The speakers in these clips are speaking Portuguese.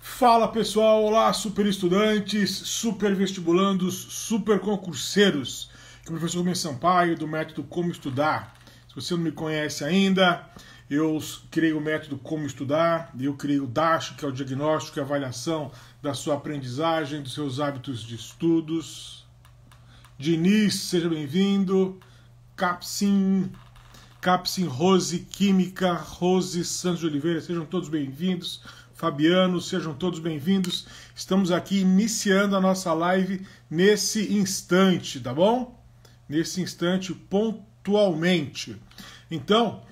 Fala pessoal, olá super estudantes, super vestibulandos, super concurseiros. Aqui é o professor Rubens Sampaio do método Como Estudar. Se você não me conhece ainda, eu criei o método Como Estudar, eu criei o DASH, que é o diagnóstico e avaliação da sua aprendizagem, dos seus hábitos de estudos. Diniz, seja bem-vindo. Capsim, Rose Química, Rose Santos de Oliveira, sejam todos bem-vindos. Fabiano, sejam todos bem-vindos. Estamos aqui iniciando a nossa live nesse instante, tá bom? Nesse instante, pontualmente. Então,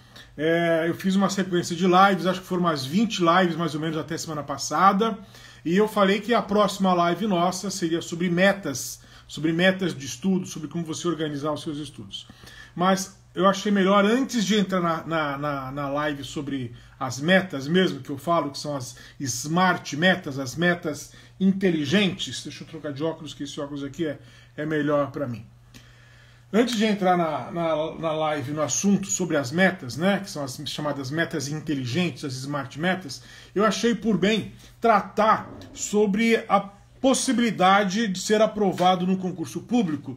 eu fiz uma sequência de lives, acho que foram umas 20 lives, mais ou menos, até semana passada. E eu falei que a próxima live nossa seria sobre metas de estudo, sobre como você organizar os seus estudos. Mas eu achei melhor, antes de entrar na live sobre as metas mesmo, que eu falo, que são as smart metas, as metas inteligentes. Deixa eu trocar de óculos, que esse óculos aqui é melhor para mim. Antes de entrar na live, no assunto sobre as metas, né, que são as chamadas metas inteligentes, as smart metas, eu achei por bem tratar sobre a possibilidade de ser aprovado no concurso público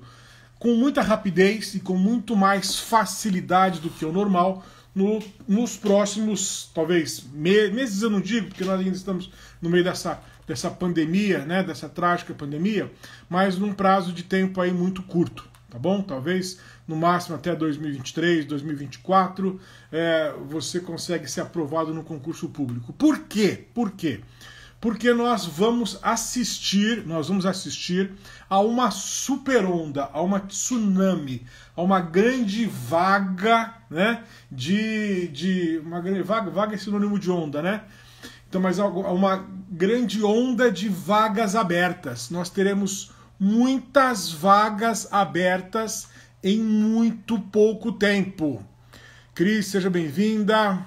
com muita rapidez e com muito mais facilidade do que o normal nos próximos, talvez, meses eu não digo, porque nós ainda estamos no meio dessa pandemia, né, dessa trágica pandemia, mas num prazo de tempo aí muito curto, tá bom? Talvez, no máximo, até 2023, 2024, você consegue ser aprovado no concurso público. Por quê? Por quê? Porque nós vamos assistir a uma super onda, a uma tsunami, a uma grande vaga, né? Uma grande vaga é sinônimo de onda, né? Então, mas uma grande onda de vagas abertas. Nós teremos muitas vagas abertas em muito pouco tempo. Cris, seja bem-vinda.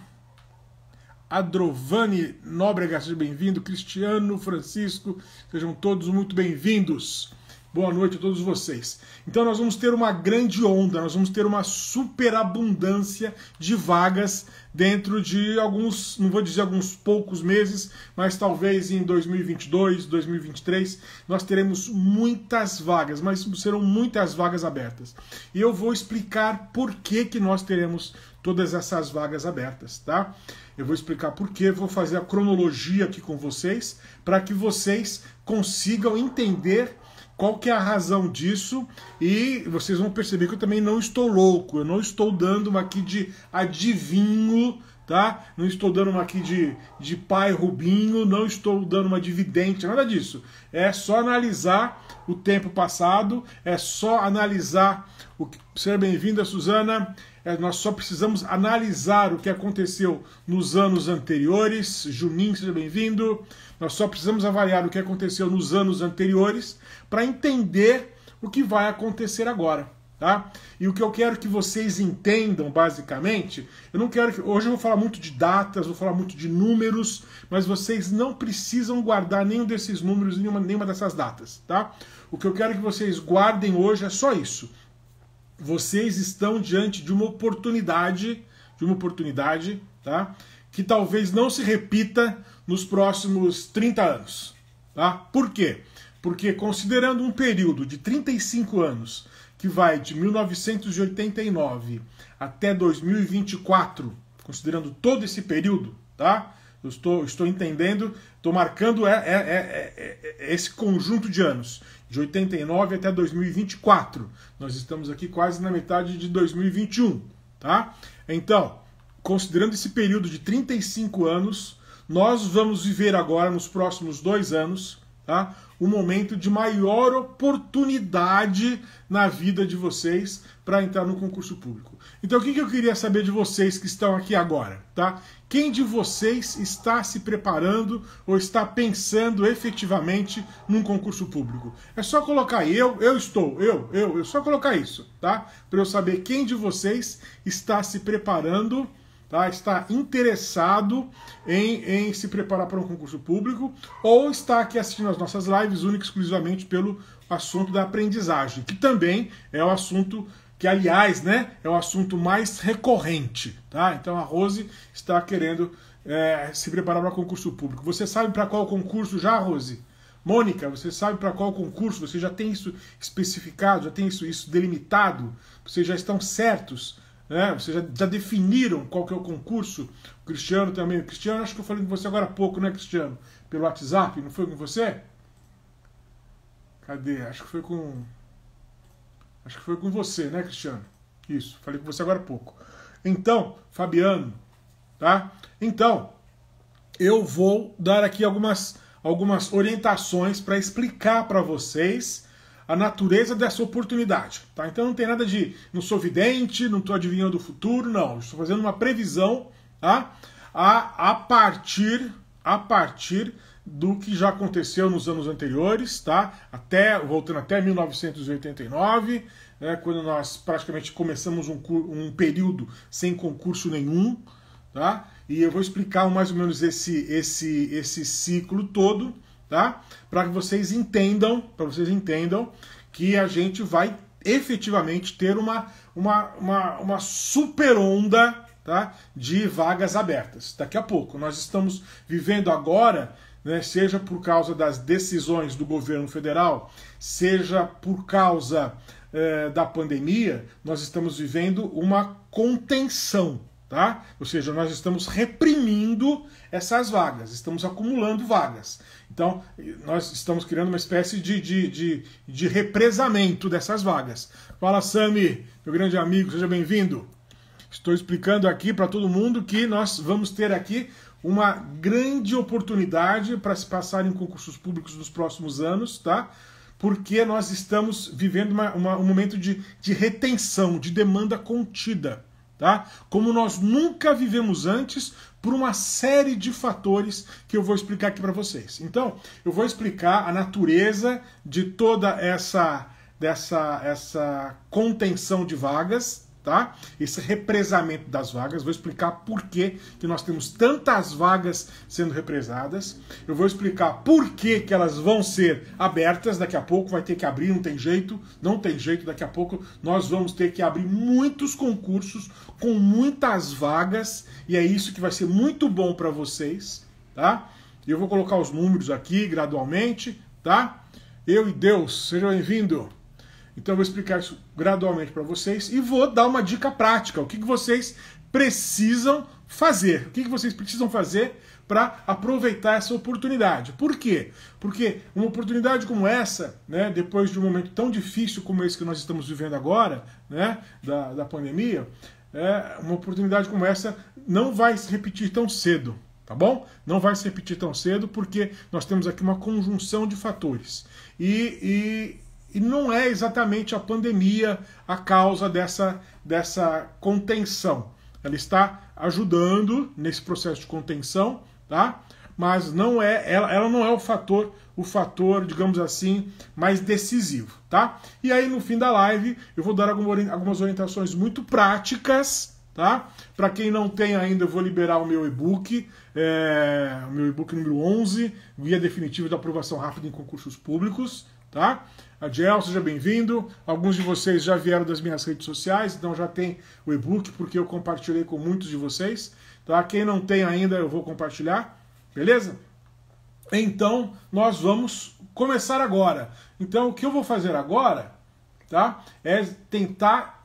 Adrovani Nóbrega, seja bem-vindo. Cristiano, Francisco, sejam todos muito bem-vindos. Boa noite a todos vocês. Então nós vamos ter uma grande onda, nós vamos ter uma superabundância de vagas dentro de alguns, não vou dizer alguns poucos meses, mas talvez em 2022, 2023, nós teremos muitas vagas, mas serão muitas vagas abertas. E eu vou explicar por que nós teremos todas essas vagas abertas, tá? Eu vou explicar por quê, vou fazer a cronologia aqui com vocês, para que vocês consigam entender qual que é a razão disso, e vocês vão perceber que eu também não estou louco, eu não estou dando uma aqui de adivinho, tá? Não estou dando uma aqui de pai Rubinho, não estou dando uma dividente, nada disso. É só analisar o tempo passado, é só analisar o que... Seja bem-vinda, Suzana. Nós só precisamos analisar o que aconteceu nos anos anteriores. Juninho, seja bem-vindo. Nós só precisamos avaliar o que aconteceu nos anos anteriores para entender o que vai acontecer agora, tá? E o que eu quero que vocês entendam, basicamente, eu não quero que... Hoje eu vou falar muito de datas, vou falar muito de números, mas vocês não precisam guardar nenhum desses números, nenhuma dessas datas, tá? O que eu quero que vocês guardem hoje é só isso. Vocês estão diante de uma oportunidade, tá? Que talvez não se repita nos próximos 30 anos, tá? Por quê? Porque considerando um período de 35 anos, que vai de 1989 até 2024, considerando todo esse período, tá? Eu estou entendendo, estou marcando esse conjunto de anos, de 89 até 2024. Nós estamos aqui quase na metade de 2021, tá? Então, considerando esse período de 35 anos, nós vamos viver agora, nos próximos 2 anos, tá? Um momento de maior oportunidade na vida de vocês para entrar no concurso público. Então, o que eu queria saber de vocês que estão aqui agora, tá? Quem de vocês está se preparando ou está pensando efetivamente num concurso público? É só colocar eu só colocar isso, tá? Para eu saber quem de vocês está se preparando, tá? Está interessado em se preparar para um concurso público ou está aqui assistindo as nossas lives única e exclusivamente pelo assunto da aprendizagem, que também é o assunto que, aliás, né, é o assunto mais recorrente, tá? Então a Rose está querendo se preparar para concurso público. Você sabe para qual concurso já, Rose? Mônica, você sabe para qual concurso? Você já tem isso especificado, já tem isso delimitado? Vocês já estão certos? Né? Vocês já definiram qual que é o concurso? O Cristiano também. O Cristiano, acho que eu falei com você agora há pouco, né, Cristiano? Pelo WhatsApp, não foi com você? Cadê? Acho que foi com você, né, Cristiano? Isso, falei com você agora há pouco. Então, Fabiano, tá? Então, eu vou dar aqui algumas orientações para explicar para vocês a natureza dessa oportunidade, tá? Então não tem nada de... não sou vidente, não estou adivinhando o futuro, não. Estou fazendo uma previsão, tá? a partir do que já aconteceu nos anos anteriores, tá? Voltando até 1989, né, quando nós praticamente começamos um período sem concurso nenhum, tá? E eu vou explicar mais ou menos esse ciclo todo, tá? Para que vocês entendam que a gente vai efetivamente ter uma super onda, tá? De vagas abertas. Daqui a pouco, nós estamos vivendo agora, né, seja por causa das decisões do governo federal, seja por causa da pandemia, nós estamos vivendo uma contenção. Tá? Ou seja, nós estamos reprimindo essas vagas, estamos acumulando vagas. Então, nós estamos criando uma espécie de represamento dessas vagas. Fala, Sami, meu grande amigo, seja bem-vindo. Estou explicando aqui para todo mundo que nós vamos ter aqui uma grande oportunidade para se passar em concursos públicos nos próximos anos, tá? Porque nós estamos vivendo um momento de retenção, de demanda contida. Tá? Como nós nunca vivemos antes, por uma série de fatores que eu vou explicar aqui para vocês. Então, eu vou explicar a natureza de toda essa contenção de vagas, tá? Esse represamento das vagas. Vou explicar por que nós temos tantas vagas sendo represadas. Eu vou explicar por que elas vão ser abertas. Daqui a pouco vai ter que abrir, não tem jeito. Daqui a pouco nós vamos ter que abrir muitos concursos com muitas vagas, e é isso que vai ser muito bom para vocês, tá? Eu vou colocar os números aqui gradualmente, tá? Eu e Deus, seja bem-vindo. Então eu vou explicar isso gradualmente para vocês e vou dar uma dica prática. O que vocês precisam fazer? O que vocês precisam fazer para aproveitar essa oportunidade? Por quê? Porque uma oportunidade como essa, né, depois de um momento tão difícil como esse que nós estamos vivendo agora, né, da pandemia, uma oportunidade como essa não vai se repetir tão cedo. Tá bom? Não vai se repetir tão cedo porque nós temos aqui uma conjunção de fatores. E não é exatamente a pandemia a causa dessa contenção. Ela está ajudando nesse processo de contenção, tá? Mas não é, ela não é o fator, digamos assim, mais decisivo, tá? E aí no fim da live eu vou dar algumas orientações muito práticas, tá? Para quem não tem ainda, eu vou liberar o meu e-book, o meu e-book número 11, Guia Definitivo da Aprovação Rápida em Concursos Públicos. Tá? Adiel, seja bem-vindo. Alguns de vocês já vieram das minhas redes sociais, então já tem o e-book, porque eu compartilhei com muitos de vocês. Tá? Quem não tem ainda, eu vou compartilhar. Beleza? Então, nós vamos começar agora. Então, o que eu vou fazer agora, tá? É tentar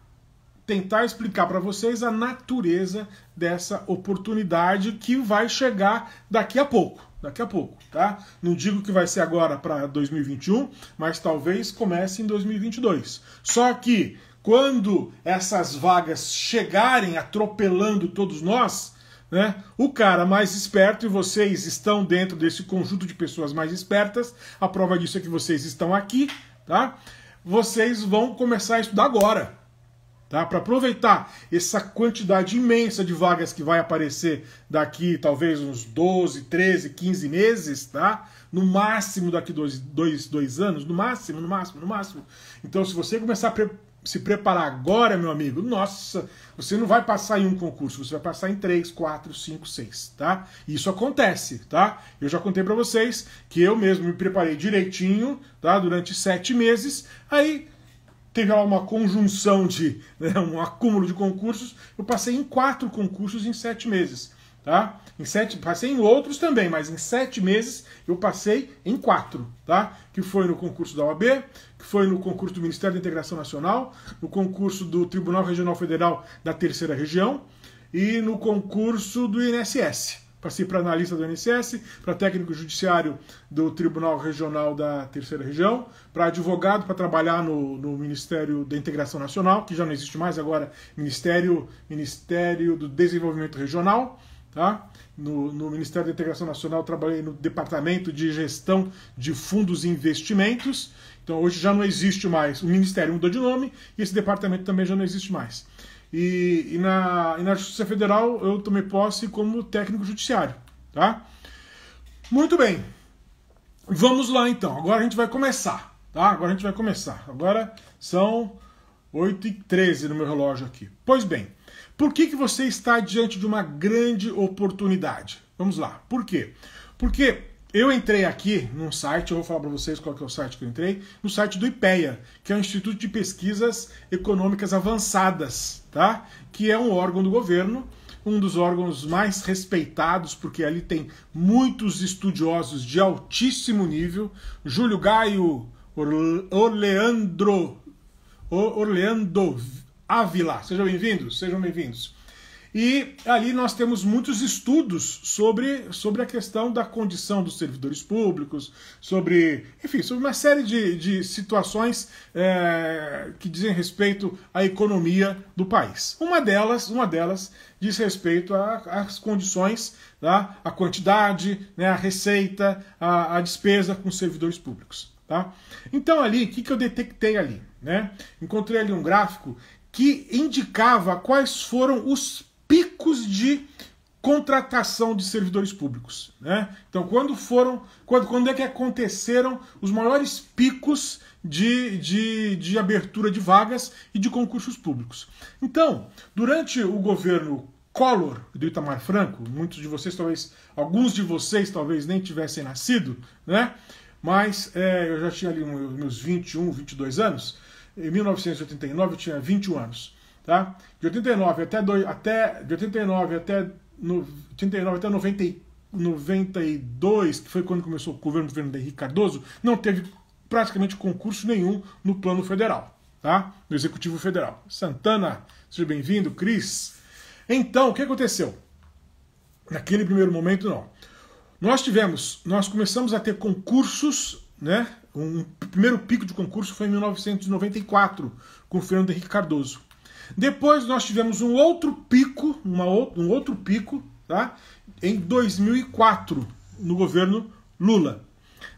explicar para vocês a natureza dessa oportunidade que vai chegar daqui a pouco. Daqui a pouco, tá? Não digo que vai ser agora para 2021, mas talvez comece em 2022. Só que quando essas vagas chegarem atropelando todos nós, né, o cara mais esperto, e vocês estão dentro desse conjunto de pessoas mais espertas, a prova disso é que vocês estão aqui, tá? Vocês vão começar a estudar agora. Tá? Para aproveitar essa quantidade imensa de vagas que vai aparecer daqui talvez uns 12, 13, 15 meses, tá? No máximo daqui dois anos, no máximo. Então se você começar a se preparar agora, meu amigo, nossa, você não vai passar em um concurso, você vai passar em 3, 4, 5, 6, tá? Isso acontece, tá? Eu já contei para vocês que eu mesmo me preparei direitinho, tá? Durante 7 meses, aí... teve lá uma conjunção de, né, um acúmulo de concursos, eu passei em 4 concursos em 7 meses. Tá? Passei em outros também, mas em 7 meses eu passei em 4, tá? Que foi no concurso da OAB, que foi no concurso do Ministério da Integração Nacional, no concurso do Tribunal Regional Federal da Terceira Região e no concurso do INSS. Passei para analista do INSS, para técnico judiciário do Tribunal Regional da Terceira Região, para advogado para trabalhar no Ministério da Integração Nacional, que já não existe mais agora, Ministério do Desenvolvimento Regional. Tá? No Ministério da Integração Nacional eu trabalhei no Departamento de Gestão de Fundos e Investimentos. Então hoje já não existe mais. O Ministério mudou de nome e esse departamento também já não existe mais. E na Justiça Federal eu tomei posse como técnico judiciário. Tá? Muito bem. Vamos lá então. Agora a gente vai começar. Tá? Agora a gente vai começar. Agora são 8h13 no meu relógio aqui. Pois bem. Por que você está diante de uma grande oportunidade? Vamos lá. Por quê? Porque eu entrei aqui num site, eu vou falar para vocês qual que é o site que eu entrei, no site do IPEA, que é o Instituto de Pesquisas Econômicas Avançadas, tá? Que é um órgão do governo, um dos órgãos mais respeitados, porque ali tem muitos estudiosos de altíssimo nível. Júlio Gaio, Orleando Ávila, sejam bem-vindos. E ali nós temos muitos estudos sobre a questão da condição dos servidores públicos, sobre uma série de situações que dizem respeito à economia do país. Uma delas diz respeito às condições, tá? A quantidade, né? A receita, a despesa com os servidores públicos. Tá? Então ali, o que eu detectei ali? Né? Encontrei ali um gráfico que indicava quais foram os picos de contratação de servidores públicos. Né? Então, quando é que aconteceram os maiores picos de abertura de vagas e de concursos públicos? Então, durante o governo Collor do Itamar Franco, alguns de vocês talvez nem tivessem nascido, né? Mas eu já tinha ali meus 21, 22 anos. Em 1989 eu tinha 21 anos, tá? De 89 até 92, que foi quando começou o governo de Henrique Cardoso, não teve praticamente concurso nenhum no plano federal, tá? No Executivo Federal. Santana, seja bem-vindo, Cris. Então, o que aconteceu? Naquele primeiro momento, não. Nós começamos a ter concursos, né? O primeiro pico de concurso foi em 1994, com o Fernando Henrique Cardoso. Depois nós tivemos um outro pico, tá? Em 2004, no governo Lula.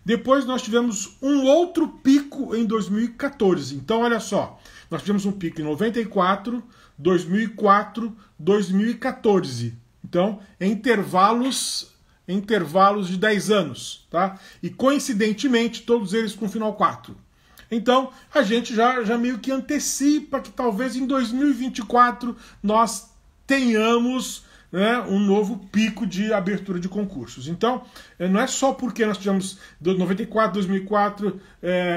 Depois nós tivemos um outro pico em 2014. Então, olha só, nós tivemos um pico em 94, 2004, 2014. Então, intervalos de 10 anos, tá? E coincidentemente todos eles com final 4. Então a gente já meio que antecipa que talvez em 2024 nós tenhamos, né, um novo pico de abertura de concursos. Então não é só porque nós tivemos 94, 2004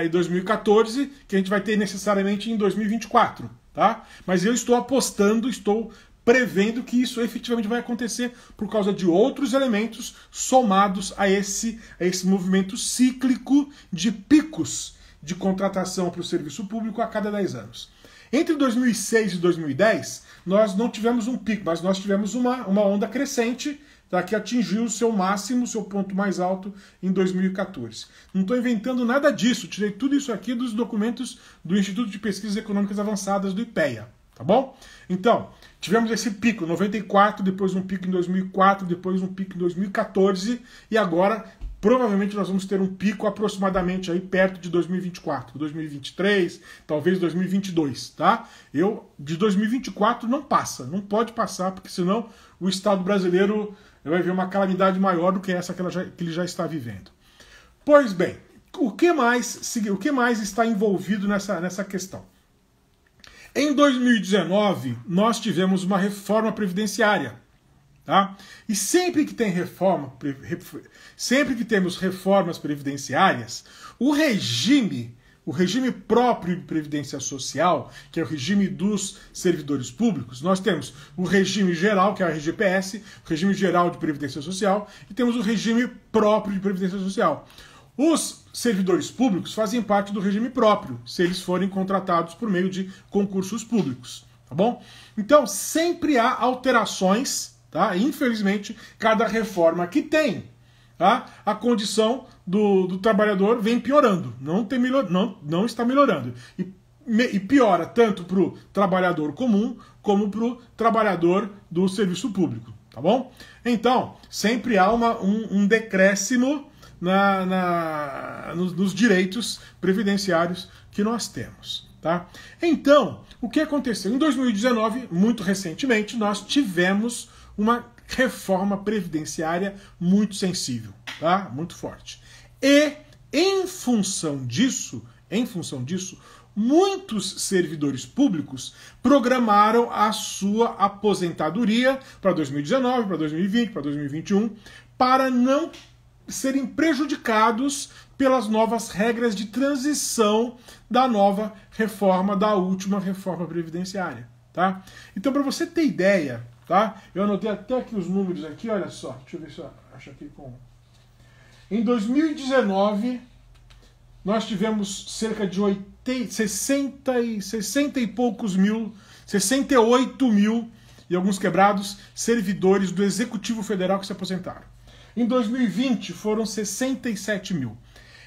e 2014 que a gente vai ter necessariamente em 2024, tá? Mas eu estou apostando, estou prevendo que isso efetivamente vai acontecer por causa de outros elementos somados a esse movimento cíclico de picos de contratação para o serviço público a cada 10 anos. Entre 2006 e 2010, nós não tivemos um pico, mas nós tivemos uma onda crescente, tá, que atingiu o seu máximo, o seu ponto mais alto em 2014. Não estou inventando nada disso, tirei tudo isso aqui dos documentos do Instituto de Pesquisas Econômicas Avançadas do IPEA. Tá bom? Então, tivemos esse pico em 94, depois um pico em 2004, depois um pico em 2014, e agora provavelmente nós vamos ter um pico aproximadamente aí perto de 2024, 2023, talvez 2022, tá? De 2024 não passa, não pode passar, porque senão o Estado brasileiro vai ver uma calamidade maior do que essa que ele já está vivendo. Pois bem, o que mais está envolvido nessa questão? Em 2019, nós tivemos uma reforma previdenciária. Tá? E sempre que temos reformas previdenciárias, o regime, o regime próprio de previdência social, que é o regime dos servidores públicos, nós temos o regime geral, que é o RGPS, o regime geral de previdência social, e temos o regime próprio de previdência social. Os servidores públicos fazem parte do regime próprio, se eles forem contratados por meio de concursos públicos, tá bom? Então, sempre há alterações, tá? Infelizmente, cada reforma que tem, tá? A condição do trabalhador vem piorando, não está melhorando. E piora tanto para o trabalhador comum como para o trabalhador do serviço público, tá bom? Então, sempre há um decréscimo nos direitos previdenciários que nós temos, tá? Então, o que aconteceu? Em 2019, muito recentemente, nós tivemos uma reforma previdenciária muito sensível, tá? Muito forte. E, em função disso, muitos servidores públicos programaram a sua aposentadoria para 2019, para 2020, para 2021, para não serem prejudicados pelas novas regras de transição da nova reforma, da última reforma previdenciária, tá? Então, para você ter ideia, tá? Eu anotei até aqui os números aqui, olha só. Deixa eu ver se eu acho aqui com... Em 2019, nós tivemos cerca de 68 mil e alguns quebrados servidores do Executivo Federal que se aposentaram. Em 2020 foram 67 mil.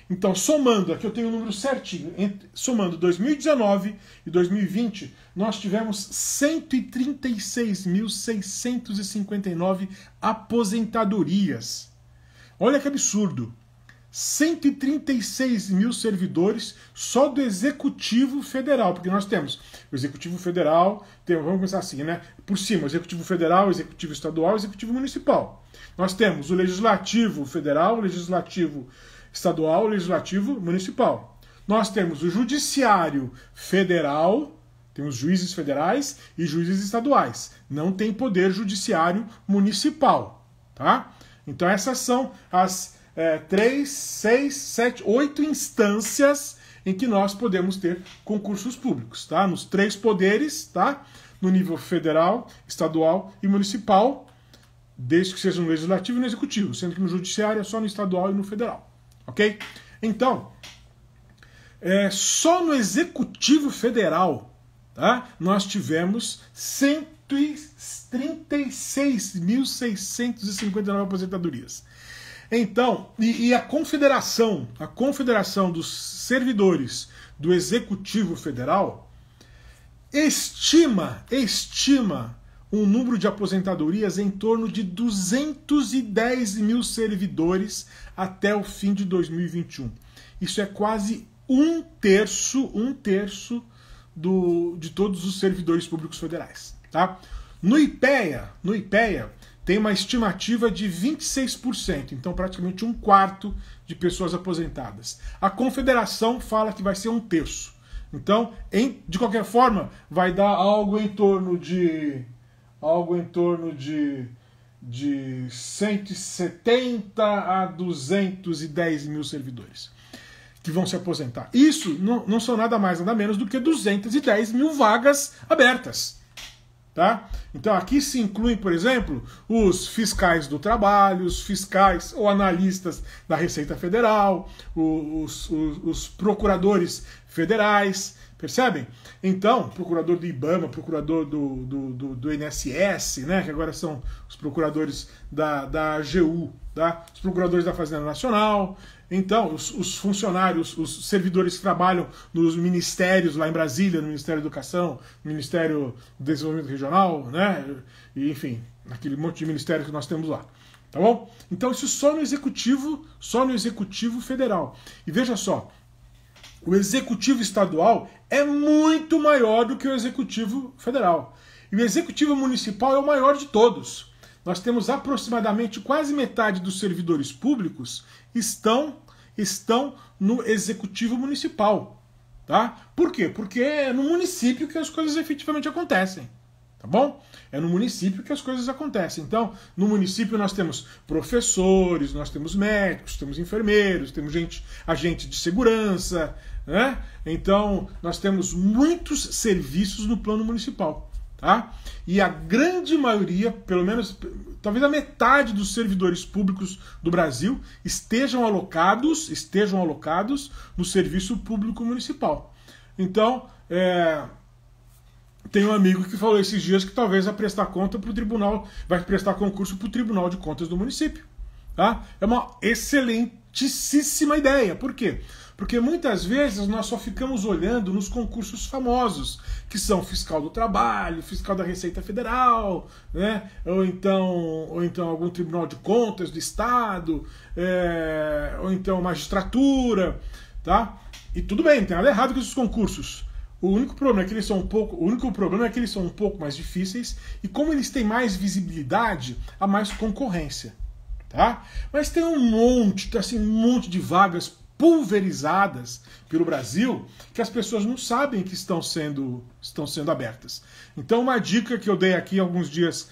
Então, somando, aqui eu tenho o número certinho, somando 2019 e 2020, nós tivemos 136.659 aposentadorias. Olha que absurdo! 136 mil servidores só do Executivo Federal, porque nós temos o Executivo Federal, vamos começar assim, né? Por cima, Executivo Federal, Executivo Estadual, Executivo Municipal. Nós temos o Legislativo Federal, o Legislativo Estadual, o Legislativo Municipal. Nós temos o Judiciário Federal, temos juízes federais e juízes estaduais. Não tem poder judiciário municipal, tá? Então essas são as 3, 6, 7, 8 instâncias em que nós podemos ter concursos públicos, tá? Nos três poderes, tá? No nível federal, estadual e municipal, desde que seja no legislativo e no executivo, sendo que no judiciário é só no estadual e no federal, ok? Então, só no executivo federal, tá? Nós tivemos 136.659 aposentadorias. Então, e a confederação dos servidores do Executivo Federal estima um número de aposentadorias em torno de 210 mil servidores até o fim de 2021. Isso é quase um terço de todos os servidores públicos federais, tá? No IPEA, tem uma estimativa de 26%, então praticamente um quarto de pessoas aposentadas. A Confederação fala que vai ser um terço. Então, de qualquer forma, vai dar algo em torno de 170 a 210 mil servidores que vão se aposentar. Isso não são nada mais, nada menos do que 210 mil vagas abertas, tá? Então aqui se incluem, por exemplo, os fiscais do trabalho, os fiscais ou analistas da Receita Federal, os procuradores federais, percebem? Então, procurador do IBAMA, procurador do INSS, né, que agora são os procuradores da AGU, tá? Os procuradores da Fazenda Nacional. Então, os funcionários, os servidores que trabalham nos ministérios lá em Brasília, no Ministério da Educação, no Ministério do Desenvolvimento Regional, né? E, enfim, aquele monte de ministério que nós temos lá, tá bom? Então, isso só no Executivo Federal. E veja só, o Executivo Estadual é muito maior do que o Executivo Federal. E o Executivo Municipal é o maior de todos. Nós temos aproximadamente quase metade dos servidores públicos estão no executivo municipal, tá? Por quê? Porque é no município que as coisas efetivamente acontecem, tá bom? É no município que as coisas acontecem. Então, no município nós temos professores, nós temos médicos, temos enfermeiros, temos agente de segurança, né? Então, nós temos muitos serviços no plano municipal, tá? E a grande maioria, pelo menos, talvez a metade dos servidores públicos do Brasil estejam alocados no serviço público municipal. Então, tem um amigo que falou esses dias que talvez vai prestar concurso para o Tribunal de Contas do Município. Tá? É uma excelentíssima ideia. Por quê? Porque muitas vezes nós só ficamos olhando nos concursos famosos, que são fiscal do trabalho, fiscal da Receita Federal, né? ou então algum tribunal de contas do Estado, ou então magistratura. Tá? E tudo bem, não tem nada errado com esses concursos. O único problema é que eles são um pouco mais difíceis e, como eles têm mais visibilidade, há mais concorrência. Tá? Mas tem um monte de vagas pulverizadas pelo Brasil que as pessoas não sabem que estão sendo abertas. Então, uma dica que eu dei aqui alguns dias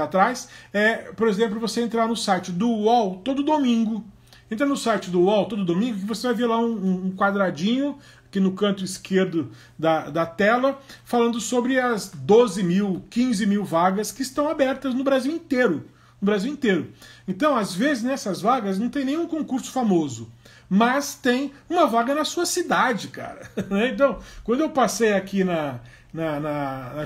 atrás é, por exemplo, você entrar no site do UOL todo domingo. Entra no site do UOL todo domingo que você vai ver lá um quadradinho aqui no canto esquerdo da tela falando sobre as 12 mil, 15 mil vagas que estão abertas no Brasil inteiro. No Brasil inteiro. Então, às vezes, nessas vagas não tem nenhum concurso famoso, mas tem uma vaga na sua cidade, cara. Então, quando eu passei aqui na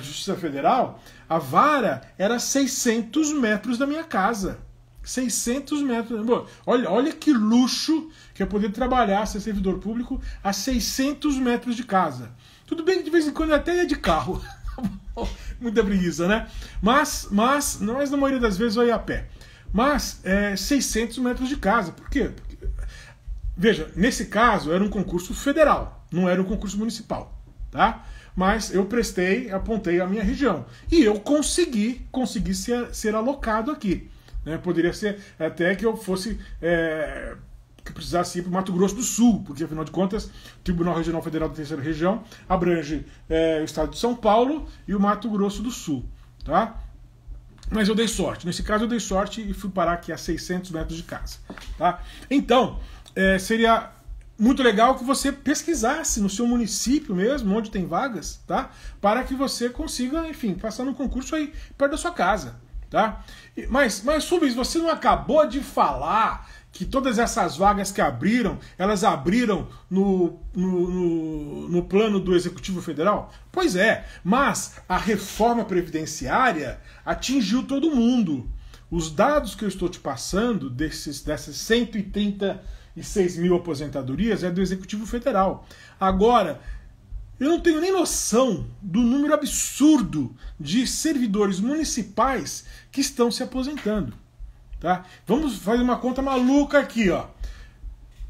Justiça Federal, a vara era 600 metros da minha casa. 600 metros. Bom, olha que luxo que é poder trabalhar, ser servidor público, a 600 metros de casa. Tudo bem que de vez em quando até ia de carro. Muita preguiça, né? Mas na maioria das vezes eu ia a pé. Mas 600 metros de casa. Por quê? Veja, nesse caso era um concurso federal, não era um concurso municipal, tá? Mas eu prestei, apontei a minha região. E eu consegui ser alocado aqui. Né? Poderia ser até que eu fosse... que precisasse ir para o Mato Grosso do Sul, porque, afinal de contas, o Tribunal Regional Federal da Terceira Região abrange o estado de São Paulo e o Mato Grosso do Sul, tá? Mas eu dei sorte. Nesse caso, eu dei sorte e fui parar aqui a 600 metros de casa, tá? Então, seria muito legal que você pesquisasse no seu município mesmo, onde tem vagas, tá? Para que você consiga, enfim, passar num concurso aí perto da sua casa, tá? Mas Rubens, você não acabou de falar que todas essas vagas que abriram, elas abriram no plano do Executivo Federal? Pois é, mas a reforma previdenciária atingiu todo mundo. Os dados que eu estou te passando, dessas 136 mil aposentadorias, é do Executivo Federal. Agora, eu não tenho nem noção do número absurdo de servidores municipais que estão se aposentando. Tá? Vamos fazer uma conta maluca aqui, ó.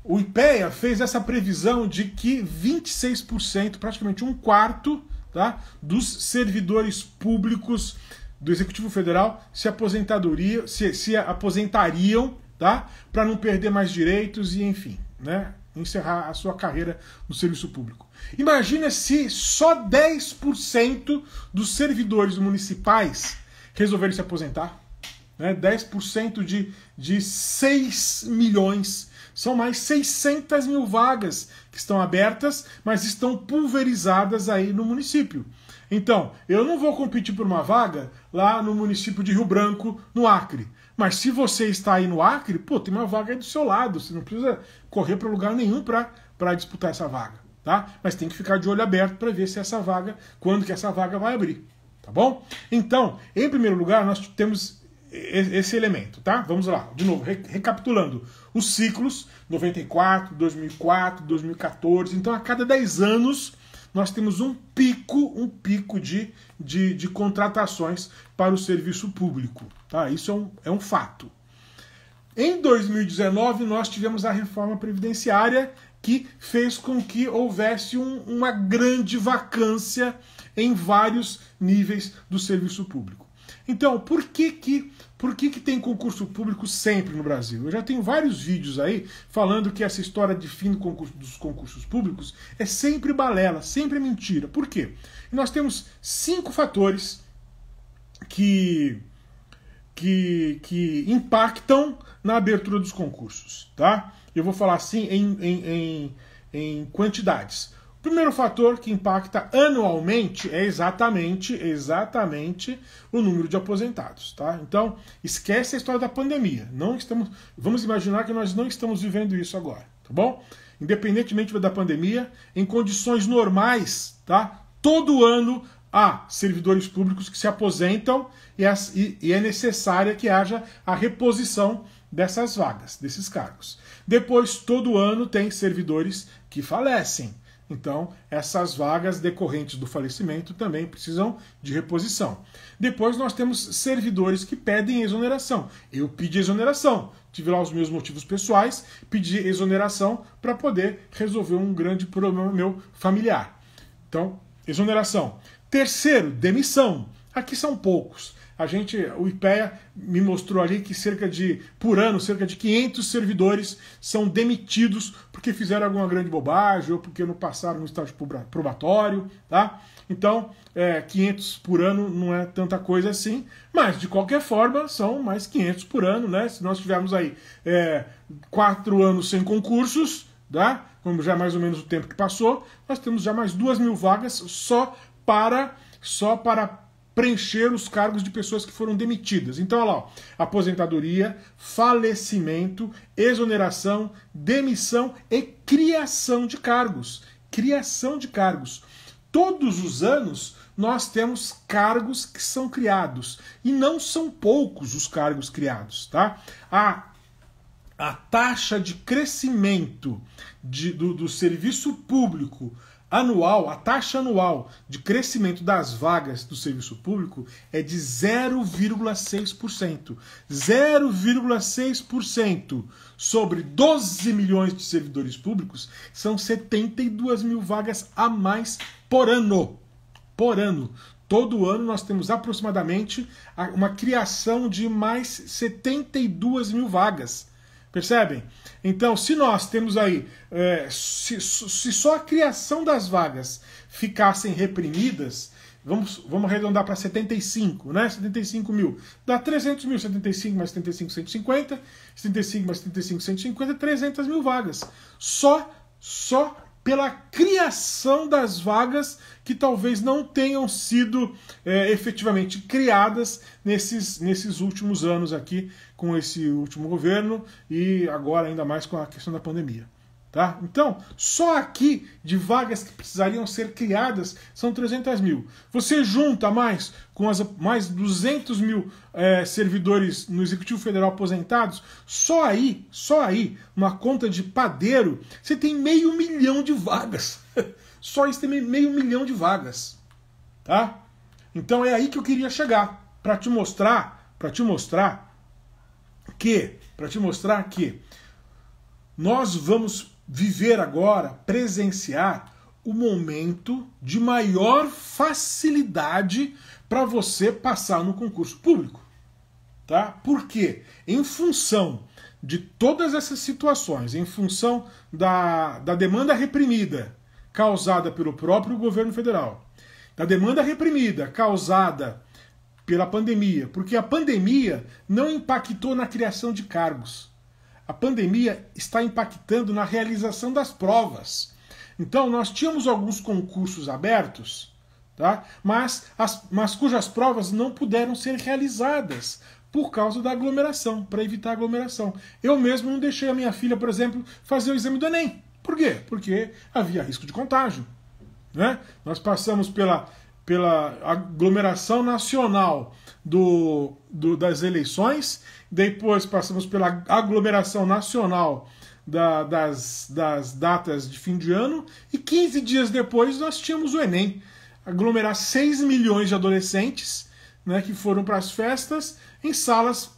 O IPEA fez essa previsão de que 26%, praticamente um quarto, tá, dos servidores públicos do Executivo Federal se aposentariam, tá, para não perder mais direitos e, enfim, né, encerrar a sua carreira no serviço público. Imagina se só 10% dos servidores municipais resolverem se aposentar. 10% de 6 milhões. São mais 600 mil vagas que estão abertas, mas estão pulverizadas aí no município. Então, eu não vou competir por uma vaga lá no município de Rio Branco, no Acre. Mas se você está aí no Acre, pô, tem uma vaga aí do seu lado. Você não precisa correr para lugar nenhum para disputar essa vaga. Tá? Mas tem que ficar de olho aberto para ver se essa vaga, quando que essa vaga vai abrir. Tá bom? Então, em primeiro lugar, nós temos esse elemento, tá? Vamos lá, de novo, recapitulando. Os ciclos, 94, 2004, 2014, então a cada 10 anos nós temos um pico de contratações para o serviço público, tá? Isso é um fato. Em 2019 nós tivemos a reforma previdenciária que fez com que houvesse uma grande vacância em vários níveis do serviço público. Então, por que que tem concurso público sempre no Brasil? Eu já tenho vários vídeos aí falando que essa história de fim dos concursos públicos é sempre balela, sempre mentira. Por quê? Nós temos 5 fatores que impactam na abertura dos concursos, tá? Eu vou falar assim em quantidades. O primeiro fator que impacta anualmente é exatamente o número de aposentados, tá? Então, esquece a história da pandemia. Não estamos, vamos imaginar que nós não estamos vivendo isso agora, tá bom? Independentemente da pandemia, em condições normais, tá? Todo ano há servidores públicos que se aposentam e é necessária que haja a reposição dessas vagas, desses cargos. Depois, todo ano tem servidores que falecem. Então, essas vagas decorrentes do falecimento também precisam de reposição. Depois, nós temos servidores que pedem exoneração. Eu pedi exoneração, tive lá os meus motivos pessoais, pedi exoneração para poder resolver um grande problema meu familiar. Então, exoneração. Terceiro, demissão. Aqui são poucos. O IPEA me mostrou ali que por ano, cerca de 500 servidores são demitidos porque fizeram alguma grande bobagem ou porque não passaram no estágio probatório, tá? Então, 500 por ano não é tanta coisa assim, mas de qualquer forma são mais 500 por ano, né? Se nós tivermos aí 4 anos sem concursos, tá? Como já é mais ou menos o tempo que passou, nós temos já mais 2.000 vagas só para preencher os cargos de pessoas que foram demitidas. Então, olha lá, ó, aposentadoria, falecimento, exoneração, demissão e criação de cargos. Criação de cargos. Todos os anos nós temos cargos que são criados. E não são poucos os cargos criados, tá? A taxa de crescimento do serviço público anual, a taxa anual de crescimento das vagas do serviço público é de 0,6%. 0,6% sobre 12 milhões de servidores públicos são 72.000 vagas a mais por ano. Por ano. Todo ano nós temos aproximadamente uma criação de mais 72.000 vagas. Percebem? Então, se nós temos aí, se só a criação das vagas ficassem reprimidas, vamos arredondar para 75, né? 75.000. Dá 300.000, 75 mais 75, 150. 75 mais 75, 150, 300.000 vagas. Só pela criação das vagas que talvez não tenham sido efetivamente criadas nesses últimos anos aqui, com esse último governo e agora ainda mais com a questão da pandemia. Tá? Então, só aqui de vagas que precisariam ser criadas são 300.000. Você junta mais com mais 200.000 servidores no Executivo Federal aposentados, só aí, uma conta de padeiro, você tem 500.000 de vagas. Só isso tem 500.000 de vagas. Tá? Então é aí que eu queria chegar, para te mostrar que nós vamos viver agora, presenciar o momento de maior facilidade para você passar no concurso público, tá? Porque em função de todas essas situações, em função da demanda reprimida causada pelo próprio governo federal, da demanda reprimida causada pela pandemia, porque a pandemia não impactou na criação de cargos. A pandemia está impactando na realização das provas. Então, nós tínhamos alguns concursos abertos, tá? mas cujas provas não puderam ser realizadas por causa da aglomeração, para evitar a aglomeração. Eu mesmo não deixei a minha filha, por exemplo, fazer o exame do Enem. Por quê? Porque havia risco de contágio, né? Nós passamos pela aglomeração nacional das eleições, depois passamos pela aglomeração nacional das datas de fim de ano, e 15 dias depois nós tínhamos o Enem. Aglomerar 6 milhões de adolescentes, né, que foram para as festas em salas,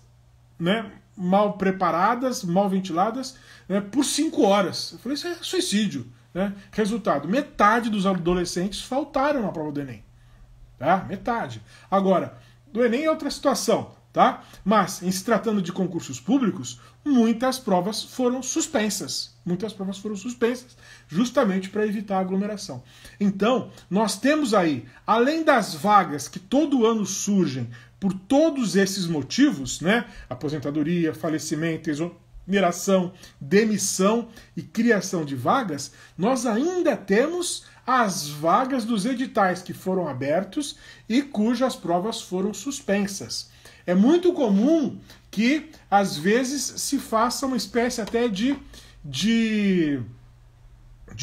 né, mal preparadas, mal ventiladas, né, por 5 horas. Eu falei, isso é suicídio, né? Resultado, metade dos adolescentes faltaram na prova do Enem. Tá? Metade. Agora, do Enem é outra situação. tá? Mas, em se tratando de concursos públicos, muitas provas foram suspensas. Muitas provas foram suspensas justamente para evitar a aglomeração. Então, nós temos aí, além das vagas que todo ano surgem por todos esses motivos, né? Aposentadoria, falecimento, exoneração, demissão e criação de vagas, nós ainda temos as vagas dos editais que foram abertos e cujas provas foram suspensas. É muito comum que, às vezes, se faça uma espécie até de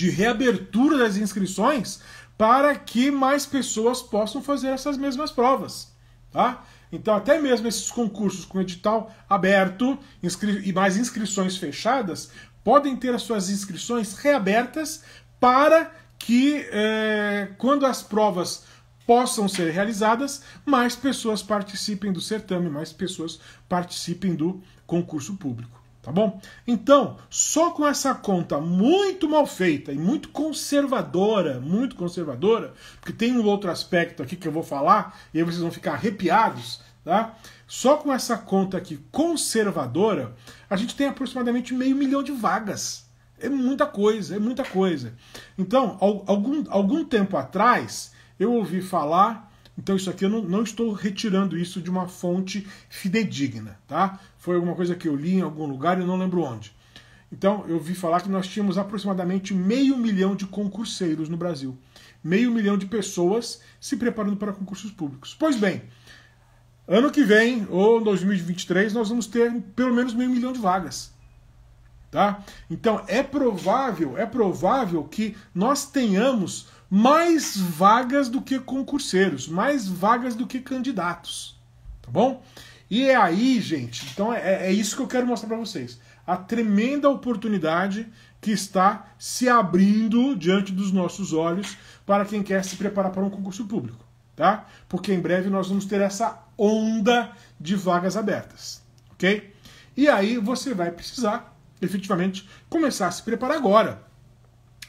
reabertura das inscrições para que mais pessoas possam fazer essas mesmas provas, tá? Então, até mesmo esses concursos com edital aberto e mais inscrições fechadas podem ter as suas inscrições reabertas para que, quando as provas possam ser realizadas, mais pessoas participem do certame, mais pessoas participem do concurso público, tá bom? Então, só com essa conta muito mal feita e muito conservadora, porque tem um outro aspecto aqui que eu vou falar, e aí vocês vão ficar arrepiados, tá? Só com essa conta aqui conservadora, a gente tem aproximadamente 500 mil de vagas. É muita coisa, é muita coisa. Então, algum tempo atrás, eu ouvi falar... Então isso aqui eu não estou retirando isso de uma fonte fidedigna, tá? Foi alguma coisa que eu li em algum lugar e eu não lembro onde. Então eu ouvi falar que nós tínhamos aproximadamente 500 mil de concurseiros no Brasil. 500 mil de pessoas se preparando para concursos públicos. Pois bem, ano que vem, ou 2023, nós vamos ter pelo menos 500 mil de vagas. Tá? Então é provável que nós tenhamos mais vagas do que concurseiros, mais vagas do que candidatos, tá bom? E é aí, gente, então é isso que eu quero mostrar para vocês. A tremenda oportunidade que está se abrindo diante dos nossos olhos para quem quer se preparar para um concurso público, tá? Porque em breve nós vamos ter essa onda de vagas abertas, ok? E aí você vai precisar efetivamente começar a se preparar agora.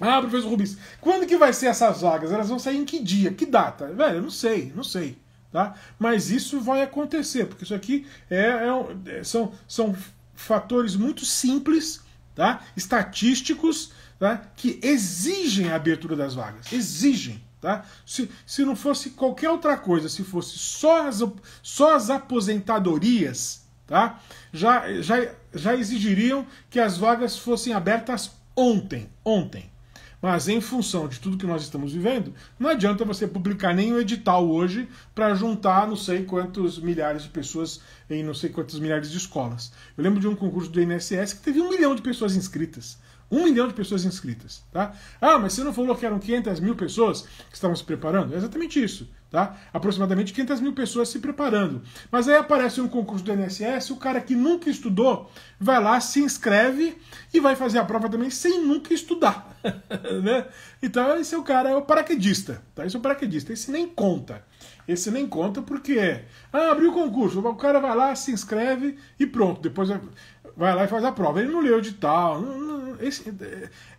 Ah, professor Rubens, quando que vai ser essas vagas? Elas vão sair em que dia? Que data? Velho, eu não sei, tá? Mas isso vai acontecer, porque isso aqui são fatores muito simples, tá? Estatísticos, tá? Que exigem a abertura das vagas, exigem, tá? Se não fosse qualquer outra coisa, se fosse só as aposentadorias, tá? Já exigiriam que as vagas fossem abertas ontem. Mas em função de tudo que nós estamos vivendo, não adianta você publicar nenhum edital hoje para juntar não sei quantos milhares de pessoas em não sei quantas milhares de escolas. Eu lembro de um concurso do INSS que teve 1 milhão de pessoas inscritas. 1 milhão de pessoas inscritas, tá? Ah, mas você não falou que eram 500 mil pessoas que estavam se preparando? É exatamente isso, tá? Aproximadamente 500 mil pessoas se preparando. Mas aí aparece um concurso do INSS, o cara que nunca estudou vai lá, se inscreve e vai fazer a prova também sem nunca estudar, né? Então esse é o cara, é o paraquedista, tá? Esse é o paraquedista, esse nem conta. Esse nem conta porque... Ah, abriu o concurso, o cara vai lá, se inscreve e pronto, depois... Vai lá e faz a prova. Ele não leu o edital.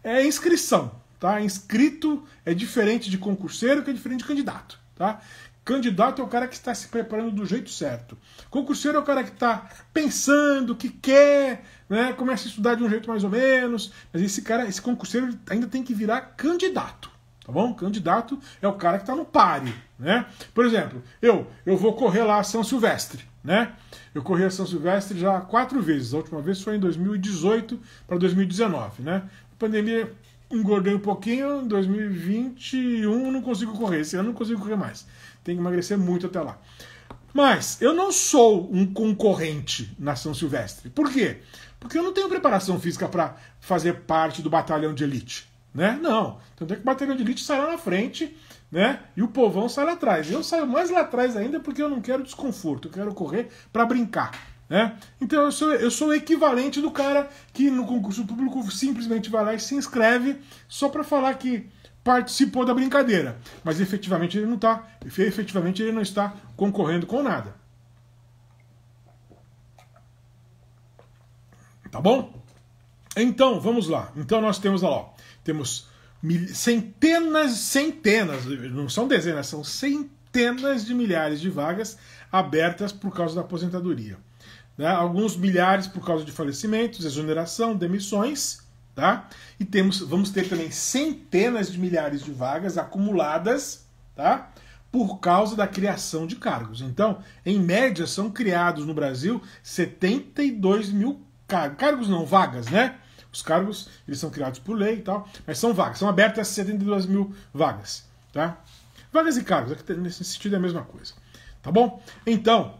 É inscrição, tá? Inscrito é diferente de concurseiro, que é diferente de candidato, tá? Candidato é o cara que está se preparando do jeito certo. Concurseiro é o cara que está pensando, que quer, né? Começa a estudar de um jeito mais ou menos. Mas esse cara, esse concurseiro, ainda tem que virar candidato, tá bom? Candidato é o cara que está no páreo, né? Por exemplo, eu vou correr lá a São Silvestre, né? Eu corri a São Silvestre já 4 vezes. A última vez foi em 2018 para 2019, né? A pandemia engordei um pouquinho. Em 2021 não consigo correr. Esse ano não consigo correr mais. Tem que emagrecer muito até lá. Mas eu não sou um concorrente na São Silvestre. Por quê? Porque eu não tenho preparação física para fazer parte do batalhão de elite, né? Não. Tanto é que o batalhão de elite sai lá na frente, né? E o povão sai lá atrás. Eu saio mais lá atrás ainda porque eu não quero desconforto, eu quero correr para brincar, né? Então eu sou o equivalente do cara que no concurso público simplesmente vai lá e se inscreve só para falar que participou da brincadeira, mas efetivamente ele não está concorrendo com nada. Tá bom? Então, vamos lá. Então nós temos, ó, centenas, não são dezenas, são centenas de milhares de vagas abertas por causa da aposentadoria. Né? Alguns milhares por causa de falecimentos, exoneração, demissões. Tá? E vamos ter também centenas de milhares de vagas acumuladas, tá? Por causa da criação de cargos. Então, em média, são criados no Brasil 72.000 cargos. Cargos não, vagas, né? Os cargos, eles são criados por lei e tal, mas são vagas, são abertas 72.000 vagas, tá? Vagas e cargos, nesse sentido é a mesma coisa, tá bom? Então,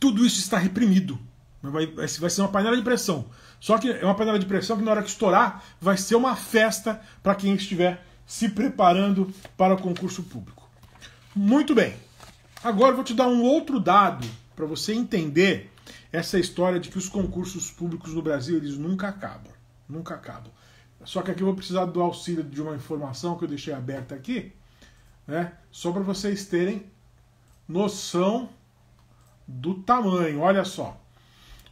tudo isso está reprimido. Vai ser uma panela de pressão. Só que é uma panela de pressão que na hora que estourar vai ser uma festa para quem estiver se preparando para o concurso público. Muito bem. Agora eu vou te dar um outro dado para você entender essa história de que os concursos públicos no Brasil eles nunca acabam. Nunca acabam. Só que aqui eu vou precisar do auxílio de uma informação que eu deixei aberta aqui, né? Só para vocês terem noção do tamanho. Olha só.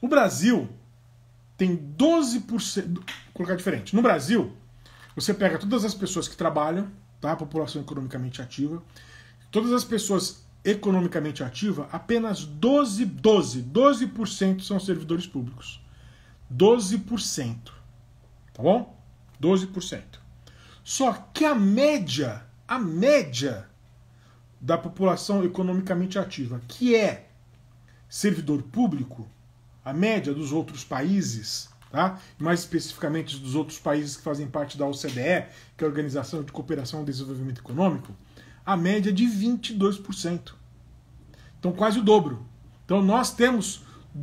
O Brasil tem 12%... Vou colocar diferente. No Brasil, você pega todas as pessoas que trabalham, tá? A população economicamente ativa. Todas as pessoas economicamente ativas, apenas 12% são servidores públicos. 12%. Tá bom? 12%. Só que a média da população economicamente ativa, que é servidor público, a média dos outros países, tá? Mais especificamente dos outros países que fazem parte da OCDE, que é a Organização de Cooperação e Desenvolvimento Econômico, a média é de 22%. Então quase o dobro. Então nós temos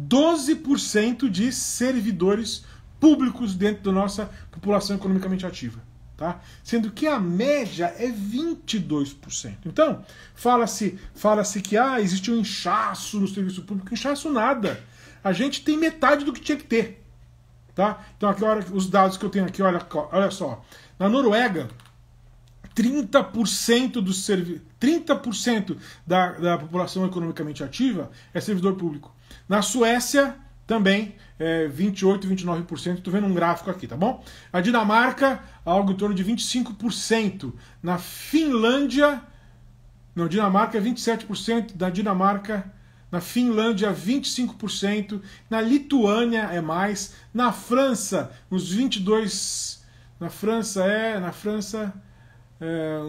12% de servidores públicos dentro da nossa população economicamente ativa. Tá? Sendo que a média é 22%. Então, fala-se que existe um inchaço no serviço público. Inchaço nada. A gente tem metade do que tinha que ter. Tá? Então, aqui, os dados que eu tenho aqui, olha só. Na Noruega, 30% da população economicamente ativa é servidor público. Na Suécia, também, 28%, 29%. Estou vendo um gráfico aqui, tá bom? A Dinamarca, algo em torno de 25%. Na Finlândia... Não, Dinamarca é 27%. Da Dinamarca... Na Finlândia, 25%. Na Lituânia é mais. Na França, uns 22%. Na França,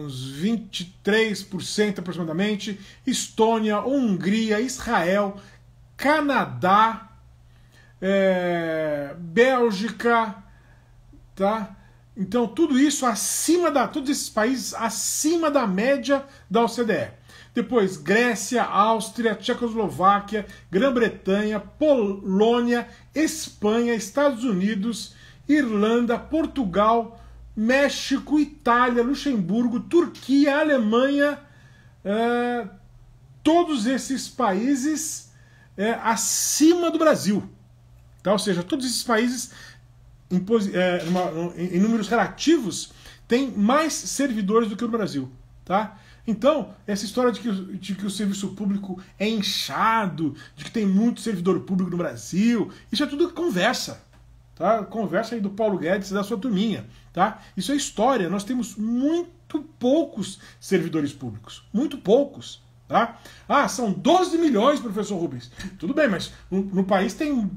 uns 23% aproximadamente. Estônia, Hungria, Israel, Canadá, Bélgica, tá? Então, tudo isso todos esses países acima da média da OCDE. Depois, Grécia, Áustria, Tchecoslováquia, Grã-Bretanha, Polônia, Espanha, Estados Unidos, Irlanda, Portugal, México, Itália, Luxemburgo, Turquia, Alemanha. Todos esses países acima do Brasil. Tá? Ou seja, todos esses países, em números relativos, têm mais servidores do que o Brasil. Tá? Então, essa história de que o serviço público é inchado, de que tem muito servidor público no Brasil, isso é tudo conversa. Tá? Conversa aí do Paulo Guedes e da sua turminha. Tá? Isso é história. Nós temos muito poucos servidores públicos. Muito poucos. Tá? Ah, são 12 milhões, professor Rubens. Tudo bem, mas no país tem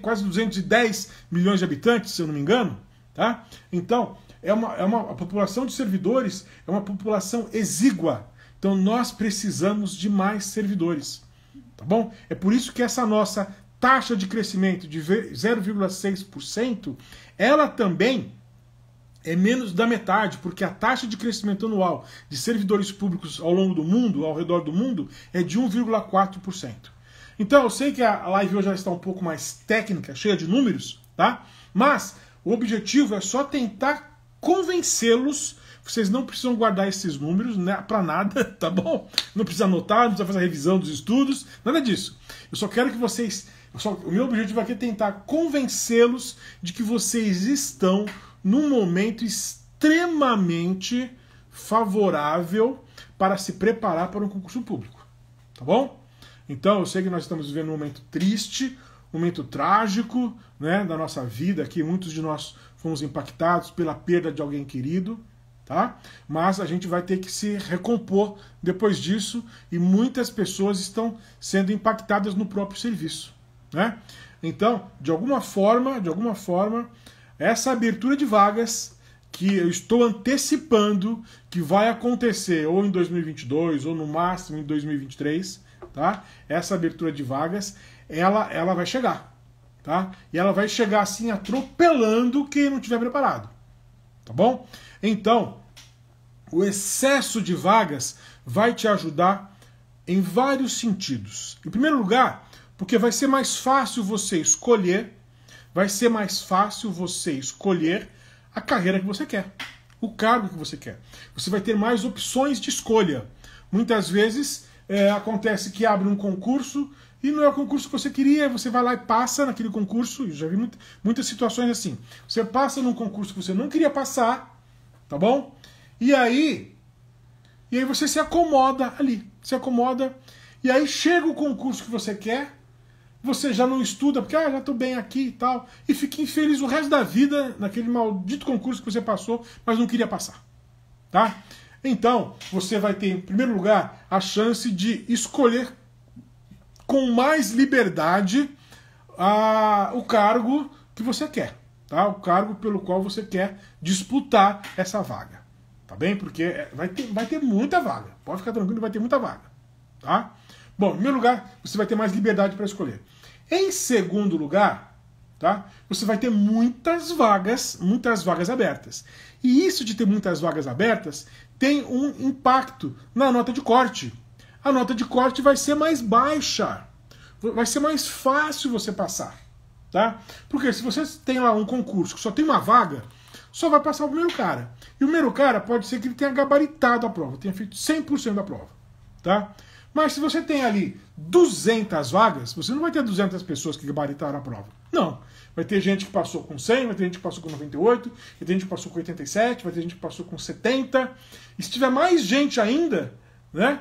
quase 210 milhões de habitantes, se eu não me engano. Tá? Então... A população de servidores é uma população exígua. Então nós precisamos de mais servidores. Tá bom? É por isso que essa nossa taxa de crescimento de 0,6%, ela também é menos da metade, porque a taxa de crescimento anual de servidores públicos ao redor do mundo, é de 1,4%. Então eu sei que a live hoje já está um pouco mais técnica, cheia de números, tá? Mas o objetivo é só tentar convencê-los. Vocês não precisam guardar esses números, né, para nada, tá bom? Não precisa anotar, não precisa fazer a revisão dos estudos, nada disso. Eu só quero que vocês... O meu objetivo aqui é tentar convencê-los de que vocês estão num momento extremamente favorável para se preparar para um concurso público, tá bom? Então, eu sei que nós estamos vivendo um momento triste, um momento trágico, né, da nossa vida aqui. Muitos de nós fomos impactados pela perda de alguém querido, tá? Mas a gente vai ter que se recompor depois disso e muitas pessoas estão sendo impactadas no próprio serviço, né? Então, de alguma forma, essa abertura de vagas que eu estou antecipando que vai acontecer ou em 2022 ou no máximo em 2023, tá? Essa abertura de vagas, ela vai chegar, tá? E ela vai chegar assim atropelando quem não estiver preparado, tá bom? Então, o excesso de vagas vai te ajudar em vários sentidos. Em primeiro lugar, porque vai ser mais fácil você escolher, a carreira que você quer, o cargo que você quer. Você vai ter mais opções de escolha. Muitas vezes acontece que abre um concurso e não é o concurso que você queria, você vai lá e passa naquele concurso, eu já vi muitas situações assim. Você passa num concurso que você não queria passar, tá bom? E aí você se acomoda ali, e aí chega o concurso que você quer, você já não estuda, porque já estou bem aqui e tal, e fica infeliz o resto da vida naquele maldito concurso que você passou, mas não queria passar, tá? Então, você vai ter, em primeiro lugar, a chance de escolher com mais liberdade o cargo que você quer, tá? O cargo pelo qual você quer disputar essa vaga, tá bem? Porque vai ter muita vaga, pode ficar tranquilo, vai ter muita vaga, tá? Bom, em primeiro lugar, você vai ter mais liberdade para escolher. Em segundo lugar, tá? Você vai ter muitas vagas abertas. E isso de ter muitas vagas abertas tem um impacto na nota de corte. A nota de corte vai ser mais baixa. Vai ser mais fácil você passar, tá? Porque se você tem lá um concurso que só tem uma vaga, só vai passar o primeiro cara. E o primeiro cara pode ser que ele tenha gabaritado a prova, tenha feito 100% da prova, tá? Mas se você tem ali 200 vagas, você não vai ter 200 pessoas que gabaritaram a prova. Não. Vai ter gente que passou com 100, vai ter gente que passou com 98, vai ter gente que passou com 87, vai ter gente que passou com 70. E se tiver mais gente ainda, né?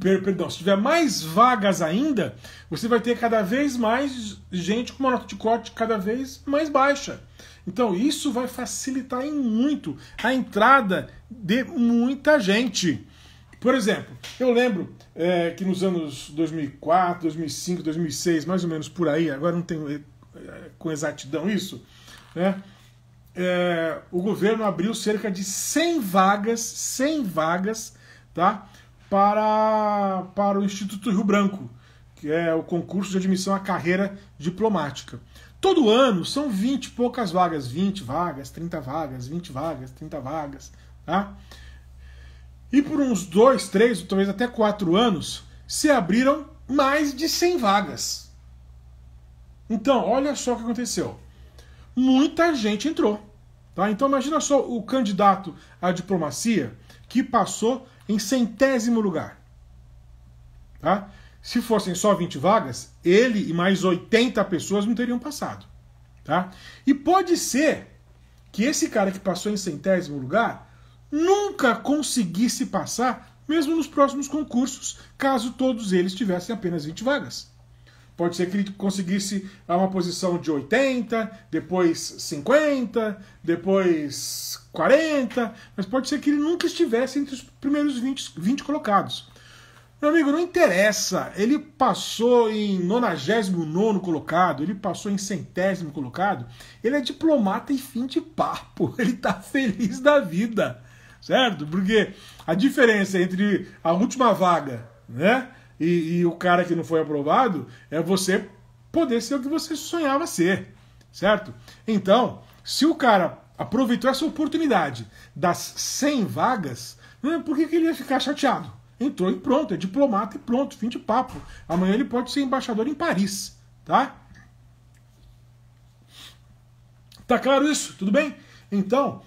Perdão, se tiver mais vagas ainda, você vai ter cada vez mais gente com uma nota de corte cada vez mais baixa. Então isso vai facilitar em muito a entrada de muita gente. Por exemplo, eu lembro que nos anos 2004, 2005, 2006, mais ou menos por aí, agora não tenho com exatidão isso, né? O governo abriu cerca de 100 vagas, tá? para o Instituto Rio Branco, que é o concurso de admissão à carreira diplomática. Todo ano são 20 e poucas vagas, 20 vagas, 30 vagas, 20 vagas, 30 vagas, tá? E por uns 2, 3, talvez até 4 anos, se abriram mais de 100 vagas. Então, olha só o que aconteceu. Muita gente entrou, tá? Então imagina só o candidato à diplomacia que passou em 100º lugar. Tá? Se fossem só 20 vagas, ele e mais 80 pessoas não teriam passado. Tá? E pode ser que esse cara que passou em 100º lugar nunca conseguisse passar, mesmo nos próximos concursos, caso todos eles tivessem apenas 20 vagas. Pode ser que ele conseguisse uma posição de 80, depois 50, depois 40, mas pode ser que ele nunca estivesse entre os primeiros 20 colocados. Meu amigo, não interessa, ele passou em 99º colocado, ele passou em 100º colocado, ele é diplomata e fim de papo, ele tá feliz da vida. Certo? Porque a diferença entre a última vaga, né, e o cara que não foi aprovado é você poder ser o que você sonhava ser. Certo? Então, se o cara aproveitou essa oportunidade das 100 vagas, né, por que ele ia ficar chateado? Entrou e pronto, é diplomata e pronto, fim de papo. Amanhã ele pode ser embaixador em Paris. Tá? Tá claro isso? Tudo bem? Então,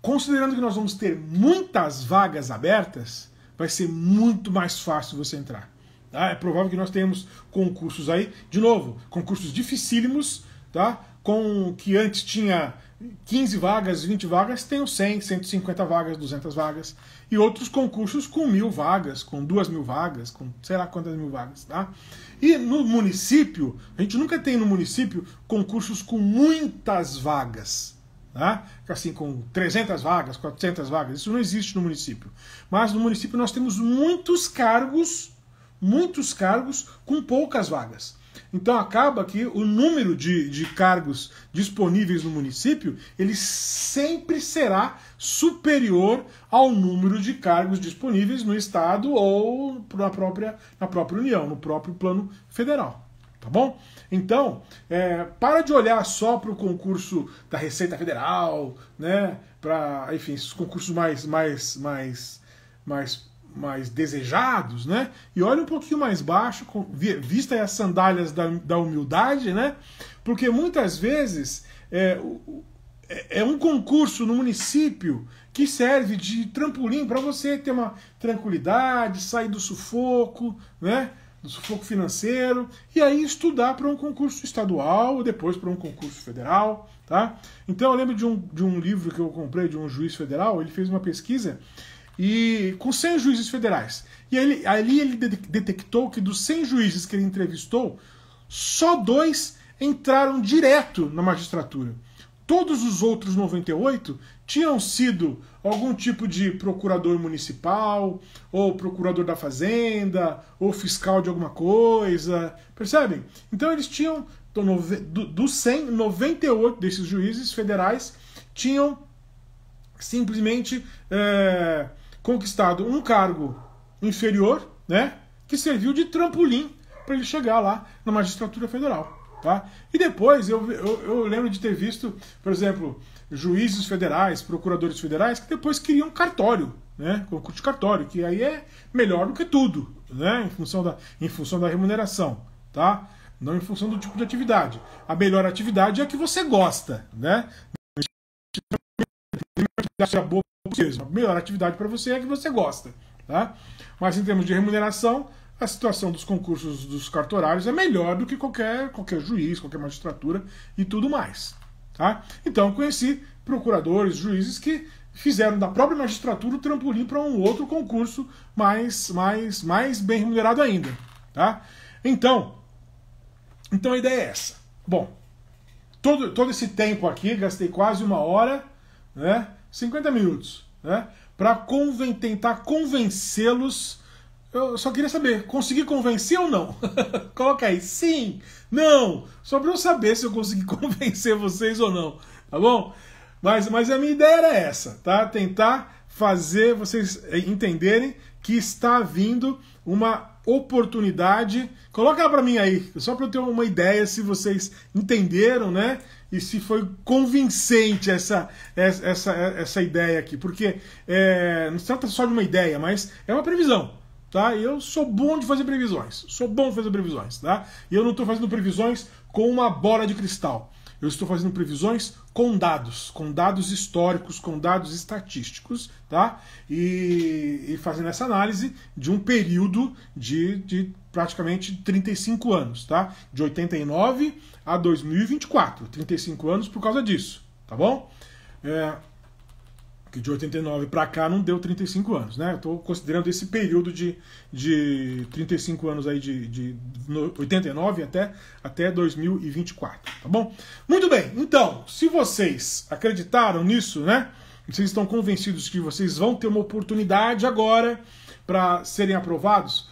considerando que nós vamos ter muitas vagas abertas, vai ser muito mais fácil você entrar. Tá? É provável que nós tenhamos concursos aí, de novo, concursos dificílimos, tá? Com que antes tinha 15 vagas, 20 vagas, tenham 100, 150 vagas, 200 vagas. E outros concursos com 1.000 vagas, com 2.000 vagas, com sei lá quantas mil vagas. Tá? E no município, a gente nunca tem no município concursos com muitas vagas. tá? Assim, com 300 vagas, 400 vagas, isso não existe no município. Mas no município nós temos muitos cargos com poucas vagas. Então acaba que o número de cargos disponíveis no município, ele sempre será superior ao número de cargos disponíveis no Estado ou na própria União, no próprio plano federal. Tá bom? Então, para de olhar só para o concurso da Receita Federal, né? Para, enfim, esses concursos mais desejados, né? E olha um pouquinho mais baixo, vista as sandálias da humildade, né? Porque muitas vezes é um concurso no município que serve de trampolim para você ter uma tranquilidade, sair do sufoco, né? Do sufoco financeiro, e aí estudar para um concurso estadual ou depois para um concurso federal, tá? Então eu lembro de um livro que eu comprei de um juiz federal, ele fez uma pesquisa e com 100 juízes federais. E ali ele detectou que dos 100 juízes que ele entrevistou, só 2 entraram direto na magistratura. Todos os outros 98 tinham sido algum tipo de procurador municipal, ou procurador da fazenda, ou fiscal de alguma coisa, percebem? Então eles tinham, dos 100, 98 desses juízes federais tinham simplesmente conquistado um cargo inferior, né, que serviu de trampolim para ele chegar lá na magistratura federal. Tá? E depois eu lembro de ter visto, por exemplo, juízes federais, procuradores federais, que depois queriam cartório, né, concurso de cartório, que aí é melhor do que tudo, né, em função da remuneração, tá? Não em função do tipo de atividade. A melhor atividade é a que você gosta, né? A melhor atividade para você é a que você gosta, tá? Mas em termos de remuneração, a situação dos concursos dos cartorários é melhor do que qualquer juiz, qualquer magistratura e tudo mais, tá? Então eu conheci procuradores, juízes que fizeram da própria magistratura o trampolim para um outro concurso mais bem remunerado ainda, tá? Então a ideia é essa. Bom, todo esse tempo aqui, gastei quase uma hora, né? 50 minutos, né? Para tentar convencê-los. Eu só queria saber, consegui convencer ou não? Coloca aí, sim, não, só para eu saber se eu consegui convencer vocês ou não, tá bom? Mas a minha ideia era essa, tá? Tentar fazer vocês entenderem que está vindo uma oportunidade. Coloca para mim aí, só para eu ter uma ideia se vocês entenderam, né? E se foi convincente essa ideia aqui. Porque não se trata só de uma ideia, mas é uma previsão. Tá? Eu sou bom de fazer previsões. Tá? E eu não estou fazendo previsões com uma bola de cristal. Eu estou fazendo previsões com dados históricos, com dados estatísticos, tá? E fazendo essa análise de um período de praticamente 35 anos, tá? De 89 a 2024. 35 anos por causa disso, tá bom? Que de 89 para cá não deu 35 anos, né? Estou considerando esse período de 35 anos aí, de 89 até 2024, tá bom? Muito bem, então, se vocês acreditaram nisso, né? Vocês estão convencidos que vocês vão ter uma oportunidade agora para serem aprovados?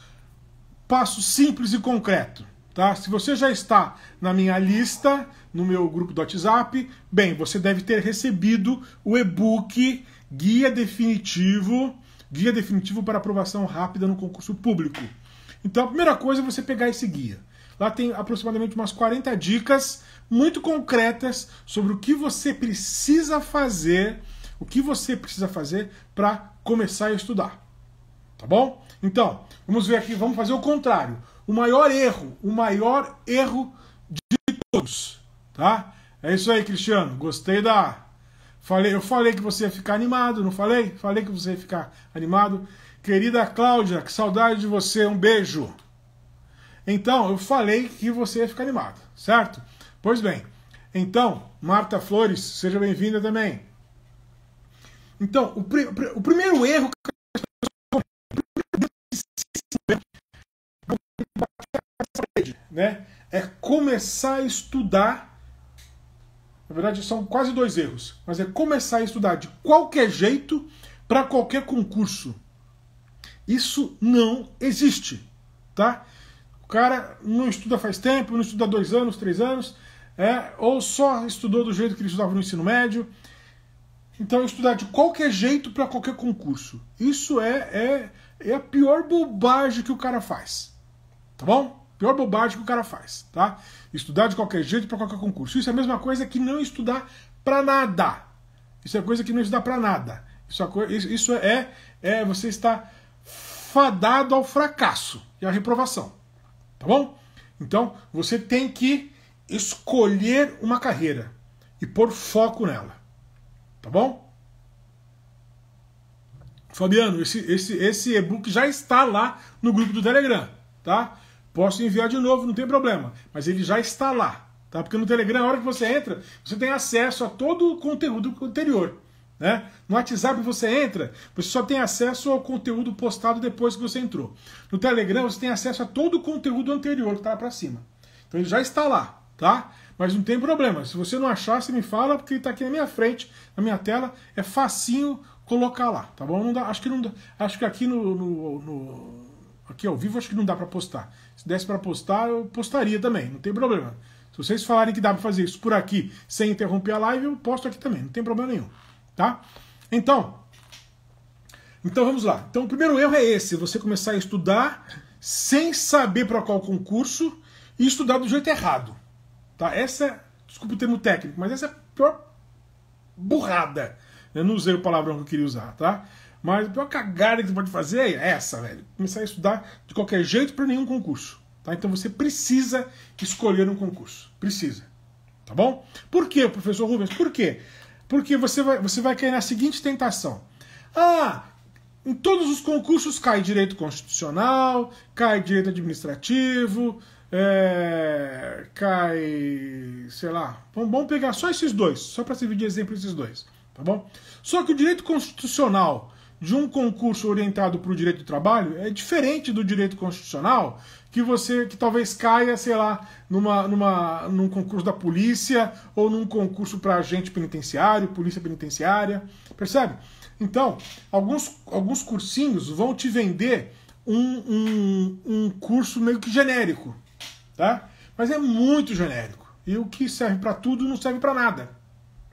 Passo simples e concreto, tá? Se você já está na minha lista, no meu grupo do WhatsApp, bem, você deve ter recebido o e-book Guia Definitivo para Aprovação Rápida no Concurso Público. Então a primeira coisa é você pegar esse guia. Lá tem aproximadamente umas 40 dicas muito concretas sobre o que você precisa fazer para começar a estudar. Tá bom? Então, vamos ver aqui, vamos fazer o contrário. O maior erro de todos. Tá? É isso aí, Cristiano. Gostei da... Eu falei que você ia ficar animado, não falei? Falei que você ia ficar animado. Querida Cláudia, que saudade de você. Um beijo. Então, eu falei que você ia ficar animado, certo? Pois bem. Então, Marta Flores, seja bem-vinda também. Então, o primeiro erro que as pessoas cometem, né, é começar a estudar Na verdade, são quase dois erros. Mas é começar a estudar de qualquer jeito para qualquer concurso. Isso não existe, tá? O cara não estuda faz tempo, não estuda 2 anos, 3 anos, ou só estudou do jeito que ele estudava no ensino médio. Então, estudar de qualquer jeito para qualquer concurso. Isso é a pior bobagem que o cara faz, tá bom? Pior bobagem que o cara faz, tá? Estudar de qualquer jeito para qualquer concurso. Isso é a mesma coisa que não estudar para nada. Isso é coisa que não estudar para nada. Isso é você está fadado ao fracasso e à reprovação, tá bom? Então, você tem que escolher uma carreira e pôr foco nela, tá bom? Fabiano, esse e-book já está lá no grupo do Telegram, tá? Posso enviar de novo, não tem problema. Mas ele já está lá, tá? Porque no Telegram, na hora que você entra, você tem acesso a todo o conteúdo anterior, né? No WhatsApp você entra, você só tem acesso ao conteúdo postado depois que você entrou. No Telegram você tem acesso a todo o conteúdo anterior que está lá para cima. Então ele já está lá, tá? Mas não tem problema. Se você não achar, você me fala, porque ele está aqui na minha frente, na minha tela. É facinho colocar lá, tá bom? Não dá, acho que não dá, acho que aqui aqui ao vivo acho que não dá para postar. Se desse para postar, eu postaria também, não tem problema. Se vocês falarem que dá para fazer isso por aqui sem interromper a live, eu posto aqui também, não tem problema nenhum, tá? Então vamos lá. Então o primeiro erro é esse, você começar a estudar sem saber para qual concurso e estudar do jeito errado, tá? Essa, desculpa o termo técnico, mas essa é a pior burrada. Eu não usei o palavrão que eu queria usar, tá? Mas a pior cagada que você pode fazer é essa, velho. Começar a estudar de qualquer jeito para nenhum concurso, tá? Então você precisa escolher um concurso. Precisa. Tá bom? Por quê, professor Rubens? Por quê? Porque você vai cair na seguinte tentação. Ah, em todos os concursos cai direito constitucional, cai direito administrativo, cai... sei lá. Vamos pegar só esses dois, só para servir de exemplo esses dois. Tá bom? Só que o direito constitucional de um concurso orientado para o direito do trabalho é diferente do direito constitucional que talvez caia, sei lá, num concurso da polícia ou num concurso para agente penitenciário, polícia penitenciária, percebe? Então, alguns cursinhos vão te vender um curso meio que genérico, tá? Mas é muito genérico. E o que serve para tudo não serve para nada.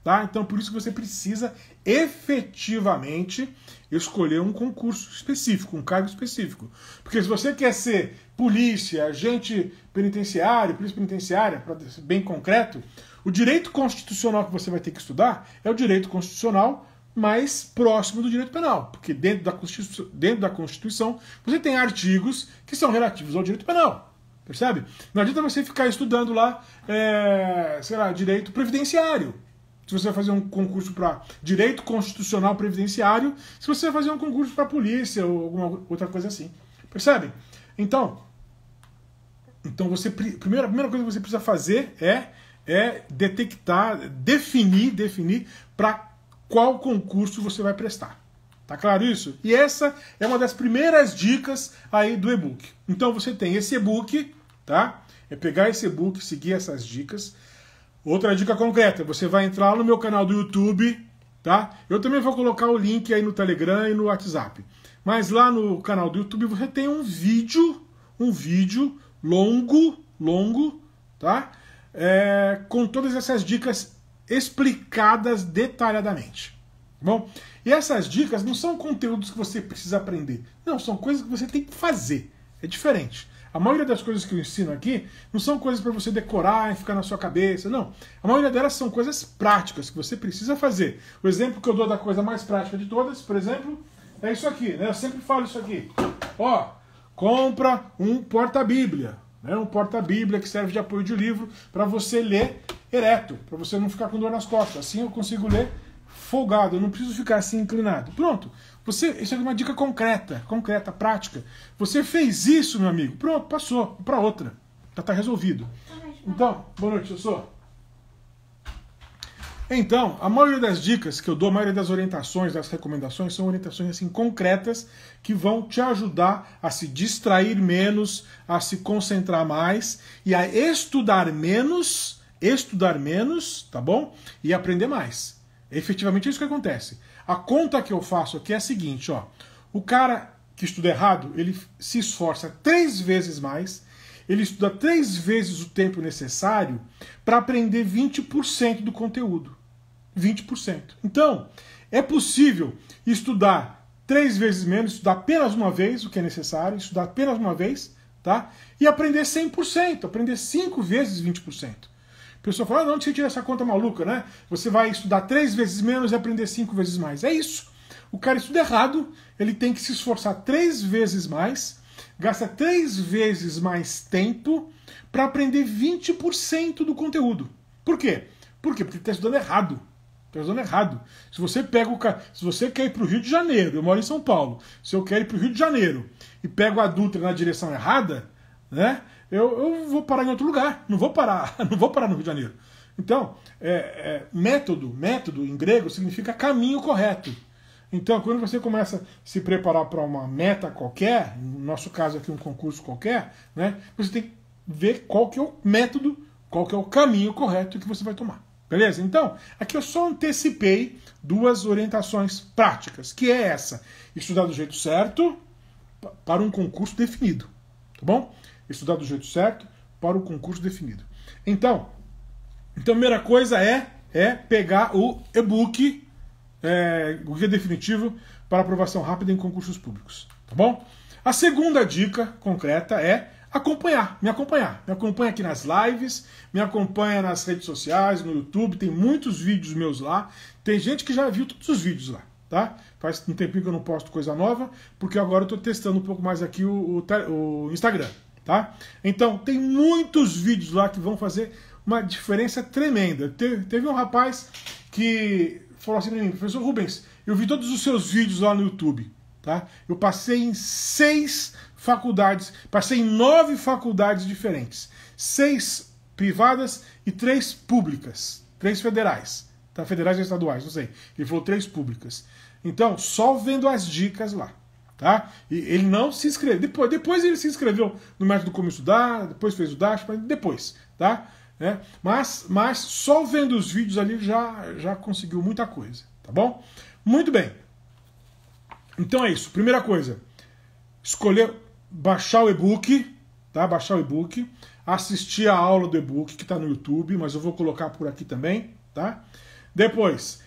Tá? Então, por isso que você precisa efetivamente escolher um concurso específico, um cargo específico. Porque se você quer ser polícia, agente penitenciário, polícia penitenciária, para ser bem concreto, o direito constitucional que você vai ter que estudar é o direito constitucional mais próximo do direito penal. Porque dentro da Constituição você tem artigos que são relativos ao direito penal. Percebe? Não adianta você ficar estudando lá, sei lá, direito previdenciário. Se você vai fazer um concurso para direito constitucional previdenciário, se você vai fazer um concurso para polícia ou alguma outra coisa assim. Percebe? Então a primeira coisa que você precisa fazer é detectar, definir para qual concurso você vai prestar. Tá claro isso? E essa é uma das primeiras dicas aí do e-book. Então você tem esse e-book, tá? É pegar esse e-book, seguir essas dicas. Outra dica concreta, você vai entrar lá no meu canal do YouTube, tá? Eu também vou colocar o link aí no Telegram e no WhatsApp. Mas lá no canal do YouTube você tem um vídeo longo, tá? Com todas essas dicas explicadas detalhadamente. Bom, e essas dicas não são conteúdos que você precisa aprender. Não, são coisas que você tem que fazer. É diferente. A maioria das coisas que eu ensino aqui não são coisas para você decorar e ficar na sua cabeça, não. A maioria delas são coisas práticas que você precisa fazer. O exemplo que eu dou da coisa mais prática de todas, por exemplo, é isso aqui, né? Eu sempre falo isso aqui. Ó, compra um porta-bíblia, né? Um porta-bíblia que serve de apoio de livro para você ler ereto, para você não ficar com dor nas costas. Assim eu consigo ler folgado, eu não preciso ficar assim inclinado. Pronto. Isso é uma dica concreta, prática. Você fez isso, meu amigo. Pronto, passou. Para outra. Já está resolvido. Então, boa noite, professor. Então, a maioria das dicas que eu dou, a maioria das orientações, das recomendações, são orientações assim concretas que vão te ajudar a se distrair menos, a se concentrar mais e a estudar menos estudar menos, tá bom? E aprender mais. É efetivamente isso que acontece. A conta que eu faço aqui é a seguinte, ó. O cara que estuda errado, ele se esforça 3 vezes mais, ele estuda 3 vezes o tempo necessário para aprender 20% do conteúdo. 20%. Então, é possível estudar 3 vezes menos, estudar apenas uma vez, o que é necessário, estudar apenas uma vez, tá? E aprender 100%, aprender 5 vezes 20%. A pessoa fala, ah, não, onde você tira essa conta maluca, né? Você vai estudar 3 vezes menos e aprender 5 vezes mais. É isso. O cara estuda errado, ele tem que se esforçar 3 vezes mais, gasta 3 vezes mais tempo para aprender 20% do conteúdo. Por quê? Por quê? Porque ele está estudando errado. Está estudando errado. Se você pega o se você quer ir para o Rio de Janeiro, eu moro em São Paulo, se eu quero ir para o Rio de Janeiro e pego a Dutra na direção errada, né, eu vou parar em outro lugar. Não vou parar no Rio de Janeiro. Então, método em grego significa caminho correto. Então, quando você começa a se preparar para uma meta qualquer, no nosso caso aqui um concurso qualquer, né, você tem que ver qual que é o método, qual que é o caminho correto que você vai tomar. Beleza? Então, aqui eu só antecipei 2 orientações práticas, que é essa. Estudar do jeito certo para um concurso definido. Tá bom? Estudar do jeito certo para o concurso definido. Então, a primeira coisa é pegar o e-book, o guia definitivo para aprovação rápida em concursos públicos. Tá bom? A segunda dica concreta é me acompanha aqui nas lives, me acompanha nas redes sociais, no YouTube, tem muitos vídeos meus lá, tem gente que já viu todos os vídeos lá, tá? Faz um tempinho que eu não posto coisa nova, porque agora eu tô testando um pouco mais aqui o Instagram, tá? Então, tem muitos vídeos lá que vão fazer uma diferença tremenda. Teve um rapaz que falou assim pra mim, professor Rubens, eu vi todos os seus vídeos lá no YouTube, tá? Eu passei em 6 faculdades, passei em 9 faculdades diferentes, 6 privadas e 3 públicas, 3 federais, tá? Federais e estaduais, não sei, ele falou 3 públicas. Então, só vendo as dicas lá, tá? E ele não se inscreveu, depois ele se inscreveu no método Como Estudar, depois fez o DASH, depois, tá? É, mas só vendo os vídeos ali já conseguiu muita coisa, tá bom? Muito bem, então é isso. Primeira coisa, escolher baixar o e-book, tá? Baixar o e-book, assistir a aula do e-book que está no YouTube, mas eu vou colocar por aqui também, tá? Depois,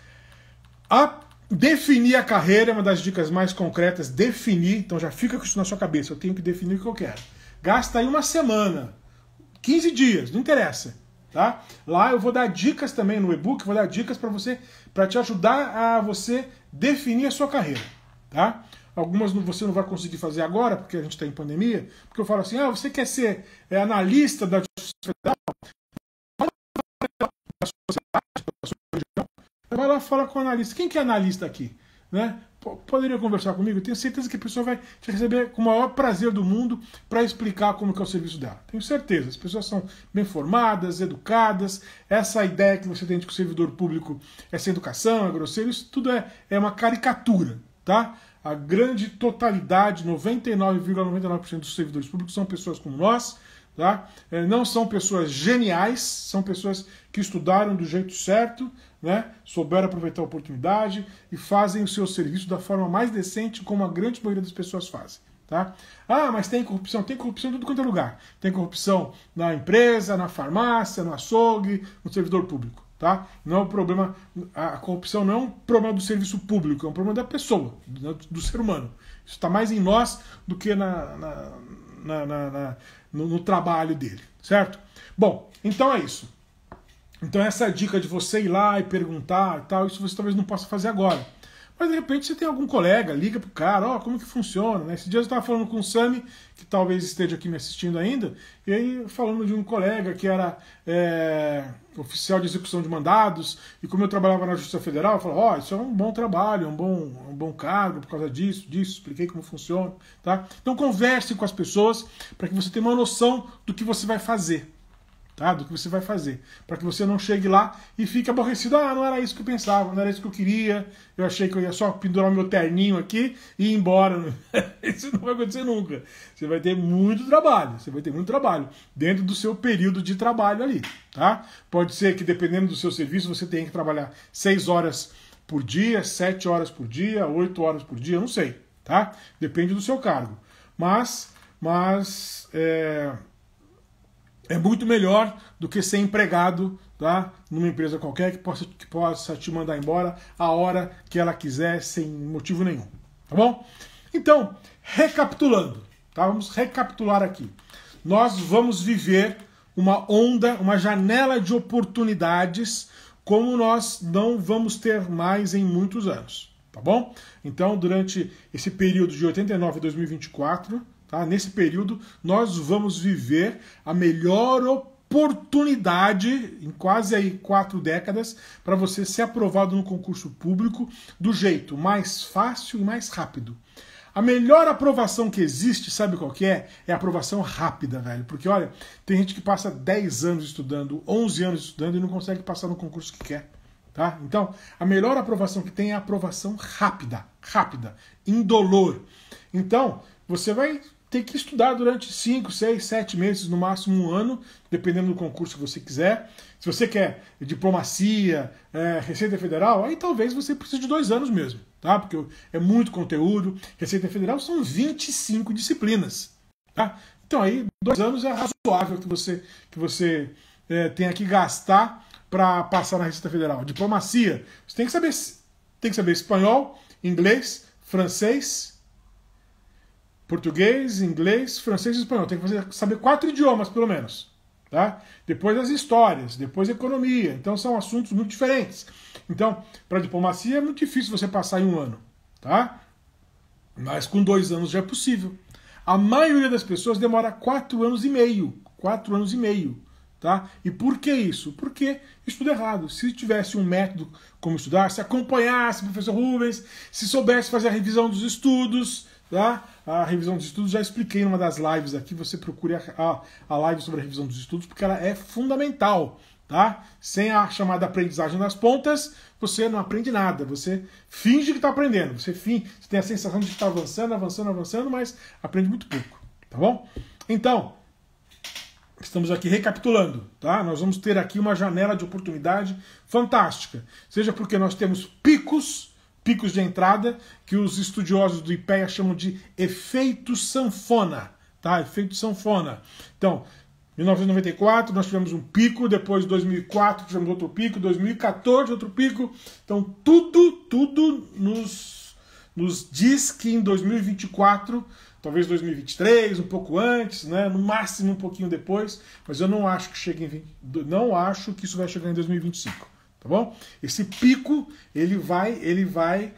definir a carreira, uma das dicas mais concretas, definir, então já fica com isso na sua cabeça, eu tenho que definir o que eu quero. Gasta aí uma semana, 15 dias, não interessa, tá? Lá eu vou dar dicas também no e-book, vou dar dicas para você, para te ajudar a você definir a sua carreira, tá? Algumas você não vai conseguir fazer agora, porque a gente está em pandemia, porque eu falo assim, ah, você quer ser analista da Justiça Federal? Da sociedade, da sua região? Vai lá falar com o analista. Quem que é analista aqui? Né? Poderia conversar comigo? Tenho certeza que a pessoa vai te receber com o maior prazer do mundo para explicar como que é o serviço dela. Tenho certeza. As pessoas são bem formadas, educadas. Essa ideia que você tem de que o servidor público é sem educação, é grosseiro, isso tudo é uma caricatura, tá? A grande totalidade, 99,99% dos servidores públicos são pessoas como nós, tá? Não são pessoas geniais, são pessoas que estudaram do jeito certo, né? Souberam aproveitar a oportunidade e fazem o seu serviço da forma mais decente, como a grande maioria das pessoas fazem. Tá? Ah, mas tem corrupção em tudo quanto é lugar. Tem corrupção na empresa, na farmácia, no açougue, no servidor público. Tá? Não é um problema, a corrupção não é um problema do serviço público, é um problema da pessoa, do ser humano. Isso está mais em nós do que no trabalho dele, certo? Bom, então é isso. Então essa dica de você ir lá e perguntar e tal, isso você talvez não possa fazer agora. Mas de repente você tem algum colega, liga pro cara, ó, como que funciona, né? Esse dia eu estava falando com o Sami, que talvez esteja aqui me assistindo ainda, e aí falando de um colega que era oficial de execução de mandados, e como eu trabalhava na Justiça Federal, eu falava, ó, isso é um bom trabalho, um bom cargo por causa disso, expliquei como funciona, tá? Então converse com as pessoas para que você tenha uma noção do que você vai fazer. tá? Do que você vai fazer, para que você não chegue lá e fique aborrecido. Ah, não era isso que eu pensava, não era isso que eu queria, eu achei que eu ia só pendurar o meu terninho aqui e ir embora. Isso não vai acontecer nunca. Você vai ter muito trabalho, você vai ter muito trabalho dentro do seu período de trabalho ali, tá? Pode ser que, dependendo do seu serviço, você tenha que trabalhar 6 horas por dia, 7 horas por dia, 8 horas por dia, não sei, tá? Depende do seu cargo. Mas é muito melhor do que ser empregado, tá, numa empresa qualquer que possa te mandar embora a hora que ela quiser, sem motivo nenhum, tá bom? Então, recapitulando, tá? Vamos recapitular aqui. Nós vamos viver uma onda, uma janela de oportunidades, como nós não vamos ter mais em muitos anos, tá bom? Então, durante esse período de 89 a 2024... tá? Nesse período, nós vamos viver a melhor oportunidade, em quase aí 4 décadas, para você ser aprovado no concurso público do jeito mais fácil e mais rápido. A melhor aprovação que existe, sabe qual que é? É a aprovação rápida, velho. Porque, olha, tem gente que passa 10 anos estudando, 11 anos estudando e não consegue passar no concurso que quer. Tá? Então, a melhor aprovação que tem é a aprovação rápida, indolor. Então, você vai ter que estudar durante 5, 6, 7 meses, no máximo um ano, dependendo do concurso que você quiser. Se você quer diplomacia, Receita Federal, aí talvez você precise de 2 anos mesmo, tá? Porque é muito conteúdo. Receita Federal são 25 disciplinas, tá? Então aí 2 anos é razoável que você tenha que gastar para passar na Receita Federal. Diplomacia, você tem que saber espanhol, inglês, francês... português, inglês, francês e espanhol. Tem que saber 4 idiomas, pelo menos. Tá? Depois as histórias, depois a economia. Então são assuntos muito diferentes. Então, para diplomacia é muito difícil você passar em um ano. Tá? Mas com 2 anos já é possível. A maioria das pessoas demora 4 anos e meio. 4 anos e meio. Tá? E por que isso? Porque estuda errado. Se tivesse um método como estudar, se acompanhasse o professor Rubens, se soubesse fazer a revisão dos estudos... tá? A revisão dos estudos, já expliquei numa das lives aqui, você procure a live sobre a revisão dos estudos, porque ela é fundamental, tá? Sem a chamada aprendizagem nas pontas, você não aprende nada, você finge que está aprendendo, você tem a sensação de que está avançando, mas aprende muito pouco, tá bom? Então, estamos aqui recapitulando, tá? Nós vamos ter aqui uma janela de oportunidade fantástica, seja porque nós temos picos de entrada, que os estudiosos do IPEA chamam de efeito sanfona, tá? Efeito sanfona. Então, 1994 nós tivemos um pico, depois 2004 tivemos outro pico, 2014 outro pico. Então, tudo nos diz que em 2024, talvez 2023, um pouco antes, né? No máximo um pouquinho depois, mas eu não acho que chegue não acho que isso vai chegar em 2025. Tá bom? Esse pico ele vai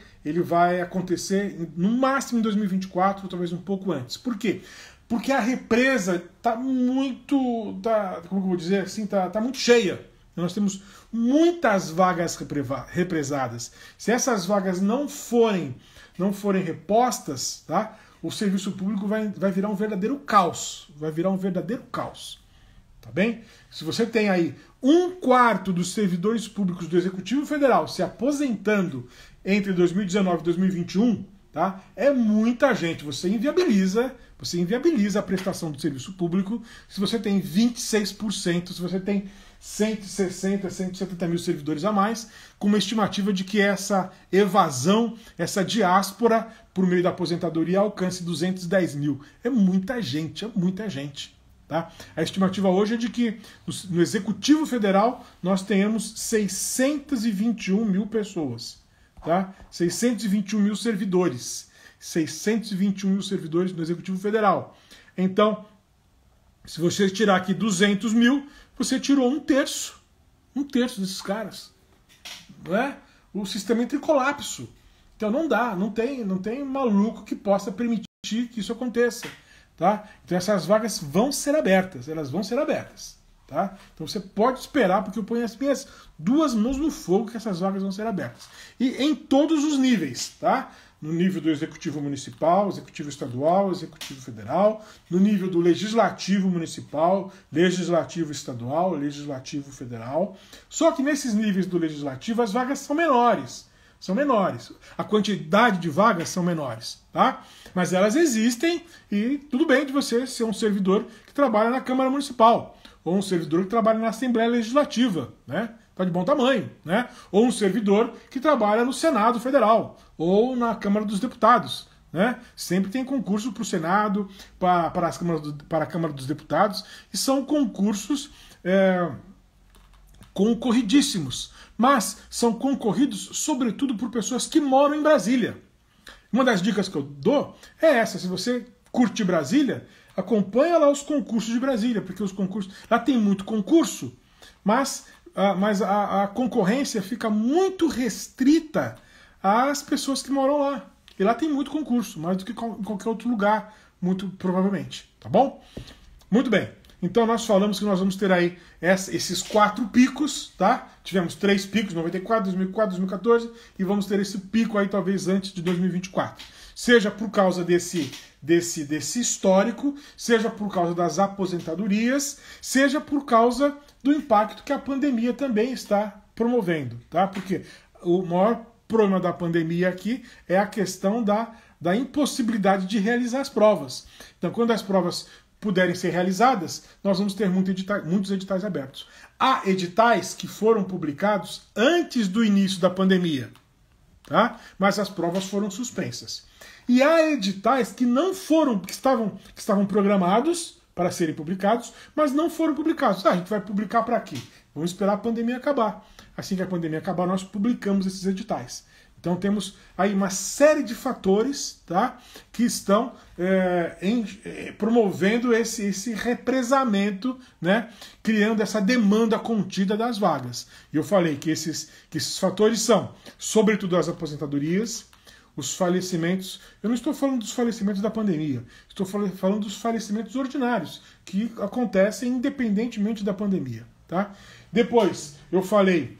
acontecer no máximo em 2024, talvez um pouco antes. Por quê? Porque a represa está muito, como eu vou dizer assim, tá muito cheia. Nós temos muitas vagas represadas. Se essas vagas não forem repostas, tá? O serviço público vai virar um verdadeiro caos, tá bem? Se você tem aí 1/4 dos servidores públicos do Executivo Federal se aposentando entre 2019 e 2021, tá? É muita gente. Você inviabiliza a prestação do serviço público se você tem 26%, se você tem 160, 170 mil servidores a mais, com uma estimativa de que essa evasão, essa diáspora, por meio da aposentadoria, alcance 210 mil. É muita gente, Tá? A estimativa hoje é de que no Executivo Federal nós tenhamos 621 mil pessoas, tá? 621 mil servidores, 621 mil servidores no Executivo Federal. Então, se você tirar aqui 200 mil, você tirou um terço desses caras, não é? O sistema entra em colapso. Então não dá, não tem maluco que possa permitir que isso aconteça. Tá? Então essas vagas vão ser abertas, tá? Então você pode esperar, porque eu ponho as minhas 2 mãos no fogo que essas vagas vão ser abertas. E em todos os níveis, tá? no nível do Executivo Municipal, Executivo Estadual, Executivo Federal, no nível do Legislativo Municipal, Legislativo Estadual, Legislativo Federal. Só que nesses níveis do Legislativo as vagas são menores. São menores. A quantidade de vagas são menores, tá? Mas elas existem e tudo bem de você ser um servidor que trabalha na Câmara Municipal ou um servidor que trabalha na Assembleia Legislativa, né? Tá de bom tamanho, né? Ou um servidor que trabalha no Senado Federal ou na Câmara dos Deputados, né? Sempre tem concurso para o Senado, para a Câmara dos Deputados, e são concursos concorridíssimos. Mas são concorridos, sobretudo, por pessoas que moram em Brasília. Uma das dicas que eu dou é essa. Se você curte Brasília, acompanha lá os concursos de Brasília, porque os concursos... Lá tem muito concurso, mas a concorrência fica muito restrita às pessoas que moram lá. E lá tem muito concurso, mais do que em qualquer outro lugar, muito provavelmente. Tá bom? Muito bem. Então nós falamos que nós vamos ter aí esses 4 picos, tá? Tivemos 3 picos, 94, 2004, 2014, e vamos ter esse pico aí talvez antes de 2024. Seja por causa desse histórico, seja por causa das aposentadorias, seja por causa do impacto que a pandemia também está promovendo, tá? Porque o maior problema da pandemia aqui é a questão da impossibilidade de realizar as provas. Então quando as provas puderem ser realizadas, nós vamos ter muitos editais abertos. Há editais que foram publicados antes do início da pandemia, tá? Mas as provas foram suspensas. E há editais que não foram, que estavam programados para serem publicados, mas não foram publicados. Ah, a gente vai publicar para quê? Vamos esperar a pandemia acabar. Assim que a pandemia acabar, nós publicamos esses editais. Então temos aí uma série de fatores, tá, que estão promovendo esse represamento, né, criando essa demanda contida das vagas. E eu falei que esses fatores são, sobretudo, as aposentadorias, os falecimentos. Eu não estou falando dos falecimentos da pandemia, estou falando dos falecimentos ordinários, que acontecem independentemente da pandemia. Tá? Depois eu falei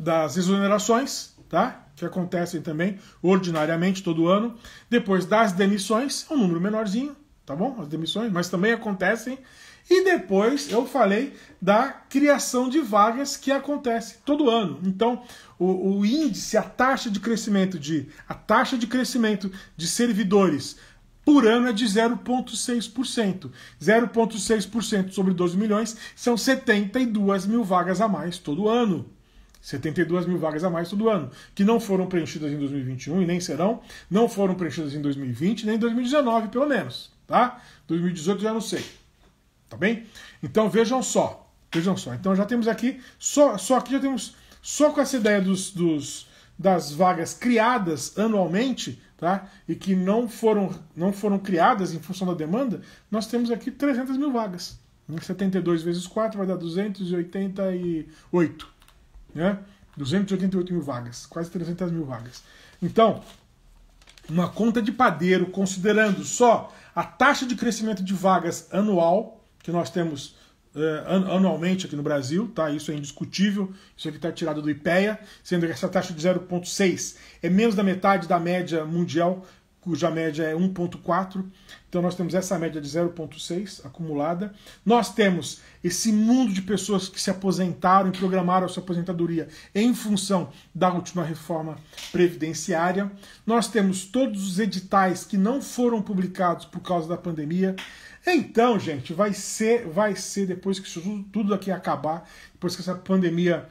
das exonerações, tá? Que acontecem também ordinariamente todo ano. Depois das demissões, é um número menorzinho, tá bom? As demissões, mas também acontecem. E depois eu falei da criação de vagas que acontece todo ano. Então, o índice, a taxa de crescimento de servidores por ano é de 0,6%. 0,6% sobre 12 milhões são 72 mil vagas a mais todo ano. 72 mil vagas a mais todo ano, que não foram preenchidas em 2021 e nem serão, não foram preenchidas em 2020, nem em 2019, pelo menos, tá? 2018 já não sei, tá bem? Então vejam só, então já temos aqui, só com essa ideia das vagas criadas anualmente, tá? E que não foram criadas em função da demanda, nós temos aqui 300 mil vagas. 72 vezes 4 vai dar 288. Né? 288 mil vagas, quase 300 mil vagas. Então, uma conta de padeiro, considerando só a taxa de crescimento de vagas anual, que nós temos anualmente aqui no Brasil, tá? Isso é indiscutível, isso aqui está tirado do IPEA, sendo que essa taxa de 0,6 é menos da metade da média mundial, cuja média é 1,4. Então nós temos essa média de 0,6 acumulada. Nós temos esse mundo de pessoas que se aposentaram e programaram a sua aposentadoria em função da última reforma previdenciária. Nós temos todos os editais que não foram publicados por causa da pandemia. Então, gente, vai ser depois que isso tudo aqui acabar, depois que essa pandemia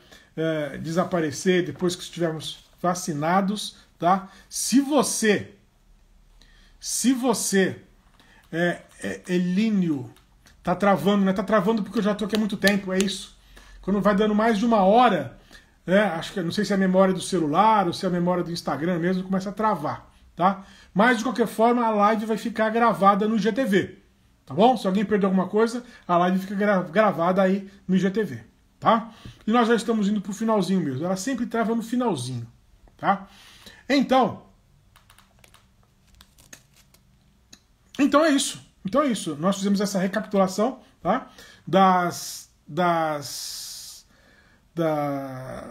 desaparecer, depois que estivermos vacinados, tá? Se você, Elínio, tá travando, né? Tá travando porque eu já tô aqui há muito tempo, é isso. Quando vai dando mais de uma hora, né? Acho que, não sei se é a memória do celular ou se é a memória do Instagram mesmo, começa a travar, tá? Mas, de qualquer forma, a live vai ficar gravada no IGTV, tá bom? Se alguém perdeu alguma coisa, a live fica gravada aí no IGTV, tá? E nós já estamos indo pro finalzinho mesmo. Ela sempre trava no finalzinho, tá? Então é isso. Nós fizemos essa recapitulação, tá?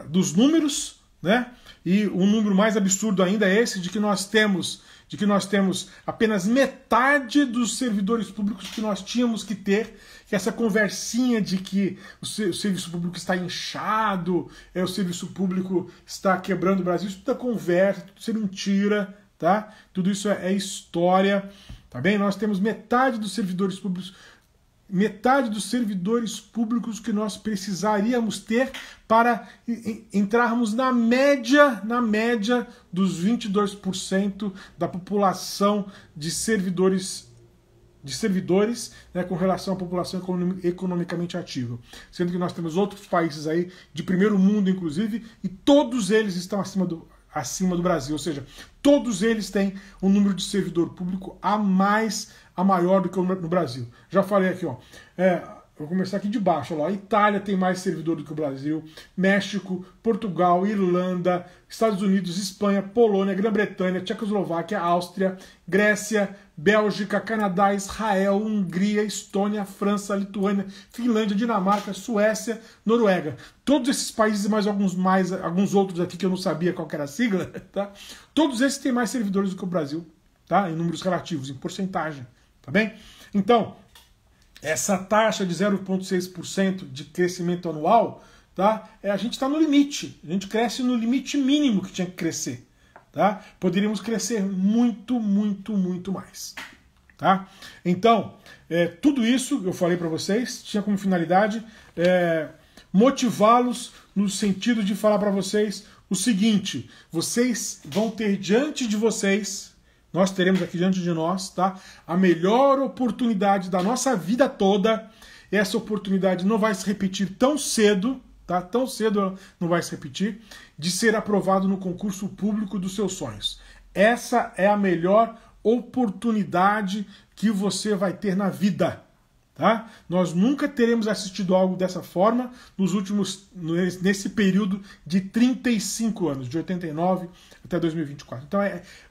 Dos números, né? E um número mais absurdo ainda é esse de que nós temos apenas metade dos servidores públicos que nós tínhamos que ter, que essa conversinha de que o serviço público está inchado, o serviço público está quebrando o Brasil, isso tudo é conversa, tudo isso é mentira, tá? Tudo isso é história, tá bem? Nós temos metade dos servidores públicos que nós precisaríamos ter para entrarmos na média dos 22% da população de servidores, né, com relação à população economicamente ativa. Sendo que nós temos outros países aí, de primeiro mundo inclusive, e todos eles estão acima do Brasil, ou seja, todos eles têm um número de servidor público a maior do que no Brasil. Já falei aqui, ó, vou começar aqui de baixo, ó, a Itália tem mais servidor do que o Brasil, México, Portugal, Irlanda, Estados Unidos, Espanha, Polônia, Grã-Bretanha, Tchecoslováquia, Áustria, Grécia, Bélgica, Canadá, Israel, Hungria, Estônia, França, Lituânia, Finlândia, Dinamarca, Suécia, Noruega. Todos esses países e mais alguns outros aqui que eu não sabia qual era a sigla, tá? Todos esses têm mais servidores do que o Brasil, tá? Em números relativos, em porcentagem, tá bem? Então, essa taxa de 0,6% de crescimento anual, tá? A gente está no limite, a gente cresce no limite mínimo que tinha que crescer. Tá? Poderíamos crescer muito, muito, muito mais. Tá? Então, tudo isso eu falei para vocês, tinha como finalidade motivá-los no sentido de falar para vocês o seguinte: vocês vão ter diante de vocês, nós teremos aqui diante de nós, tá? A melhor oportunidade da nossa vida toda. Essa oportunidade não vai se repetir tão cedo. Tá? Tão cedo não vai se repetir, de ser aprovado no concurso público dos seus sonhos. Essa é a melhor oportunidade que você vai ter na vida. Tá? Nós nunca teremos assistido algo dessa forma nesse período de 35 anos, de 89 até 2024. Então,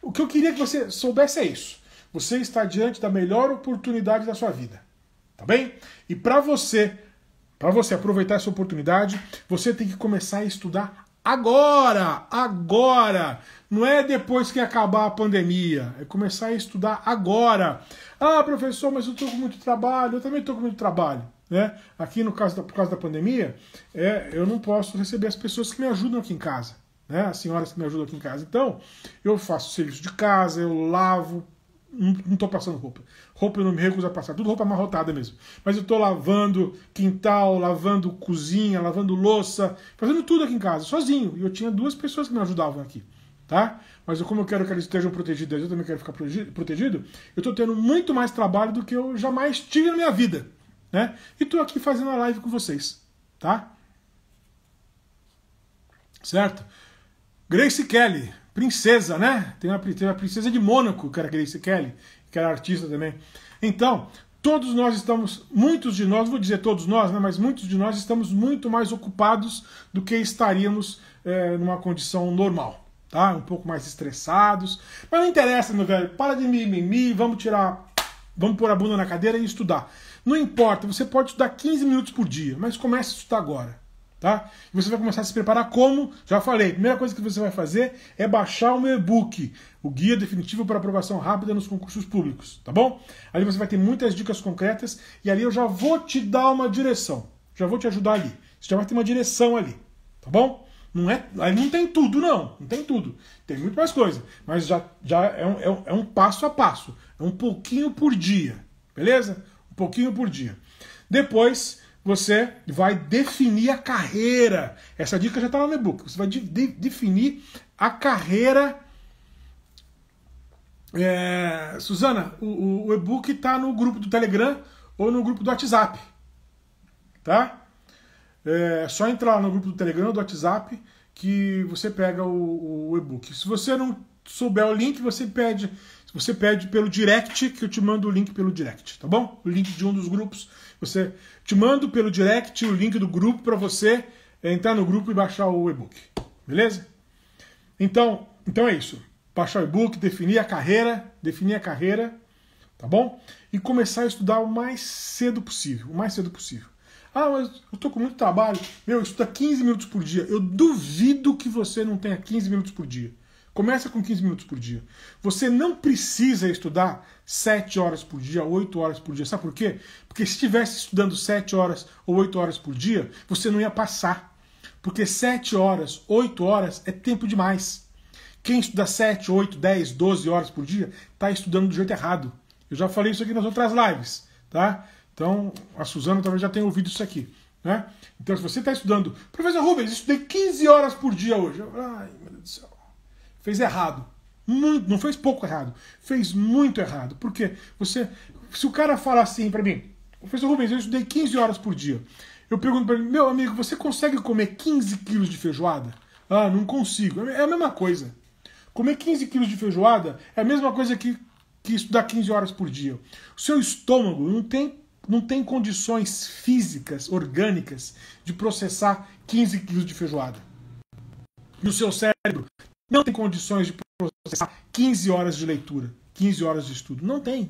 o que eu queria que você soubesse é isso. Você está diante da melhor oportunidade da sua vida. Tá bem? E para você aproveitar essa oportunidade, você tem que começar a estudar agora! Agora! Não é depois que acabar a pandemia. É começar a estudar agora. Ah, professor, mas eu estou com muito trabalho. Eu também estou com muito trabalho. Né? Aqui, por causa da pandemia, eu não posso receber as pessoas que me ajudam aqui em casa. Né? As senhoras que me ajudam aqui em casa. Então, eu faço serviço de casa, eu lavo. Não estou passando roupa. Roupa eu não me recuso a passar. Tudo roupa amarrotada mesmo. Mas eu estou lavando quintal, lavando cozinha, lavando louça, fazendo tudo aqui em casa, sozinho. E eu tinha duas pessoas que me ajudavam aqui. Tá? Mas como eu quero que elas estejam protegidas, eu também quero ficar protegido, eu estou tendo muito mais trabalho do que eu jamais tive na minha vida. Né? E estou aqui fazendo a live com vocês. Tá? Certo? Grace Kelly. Princesa, né? Tem uma princesa de Mônaco, que era Grace Kelly, que era artista também. Então, todos nós estamos, muitos de nós, vou dizer todos nós, né? Mas muitos de nós estamos muito mais ocupados do que estaríamos numa condição normal, tá? Um pouco mais estressados. Mas não interessa, meu velho, para de mimimi, vamos pôr a bunda na cadeira e estudar. Não importa, você pode estudar 15 minutos por dia, mas comece a estudar agora. Tá? Você vai começar a se preparar como? Já falei, a primeira coisa que você vai fazer é baixar o meu e-book, o Guia Definitivo para Aprovação Rápida nos Concursos Públicos, tá bom? Ali você vai ter muitas dicas concretas e ali eu já vou te dar uma direção, já vou te ajudar ali. Você já vai ter uma direção ali, tá bom? Aí não tem tudo, não tem tudo. Tem muito mais coisa, mas já é um passo a passo, é um pouquinho por dia, beleza? Um pouquinho por dia. Depois, você vai definir a carreira. Essa dica já está lá no e-book. Você vai definir a carreira. Suzana, o e-book está no grupo do Telegram ou no grupo do WhatsApp. Tá? É só entrar lá no grupo do Telegram ou do WhatsApp que você pega o e-book. Se você não souber o link, você pede pelo direct, que eu te mando o link pelo direct, tá bom? O link de um dos grupos. Te mando pelo direct o link do grupo para você entrar no grupo e baixar o e-book. Beleza? Então é isso. Baixar o e-book, definir a carreira, tá bom? E começar a estudar o mais cedo possível. Ah, mas eu tô com muito trabalho. Meu, estuda 15 minutos por dia. Eu duvido que você não tenha 15 minutos por dia. Começa com 15 minutos por dia. Você não precisa estudar 7 horas por dia, 8 horas por dia. Sabe por quê? Porque se estivesse estudando 7 horas ou 8 horas por dia, você não ia passar. Porque 7 horas, 8 horas é tempo demais. Quem estuda 7, 8, 10, 12 horas por dia, está estudando do jeito errado. Eu já falei isso aqui nas outras lives, tá? Então, a Suzana talvez já tenha ouvido isso aqui, né? Então, se você está estudando... Professor Rubens, estudei 15 horas por dia hoje. Ai, meu Deus do céu. Fez errado. Muito, não fez pouco errado. Fez muito errado. Por quê? Você, se o cara fala assim para mim, professor Rubens, eu estudei 15 horas por dia. Eu pergunto para ele, meu amigo, você consegue comer 15 quilos de feijoada? Ah, não consigo. É a mesma coisa. Comer 15 quilos de feijoada é a mesma coisa que estudar 15 horas por dia. O seu estômago não tem condições físicas, orgânicas, de processar 15 quilos de feijoada. E o seu cérebro não tem condições de processar 15 horas de leitura, 15 horas de estudo. Não tem.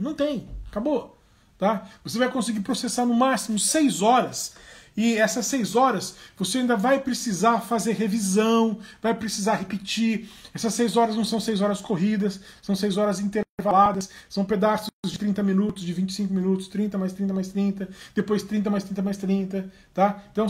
Acabou. Tá? Você vai conseguir processar no máximo 6 horas. E essas 6 horas você ainda vai precisar fazer revisão, vai precisar repetir. Essas 6 horas não são 6 horas corridas, são 6 horas intervaladas, são pedaços de 30 minutos, de 25 minutos, 30 mais 30 mais 30, depois 30 mais 30 mais 30, tá? Então,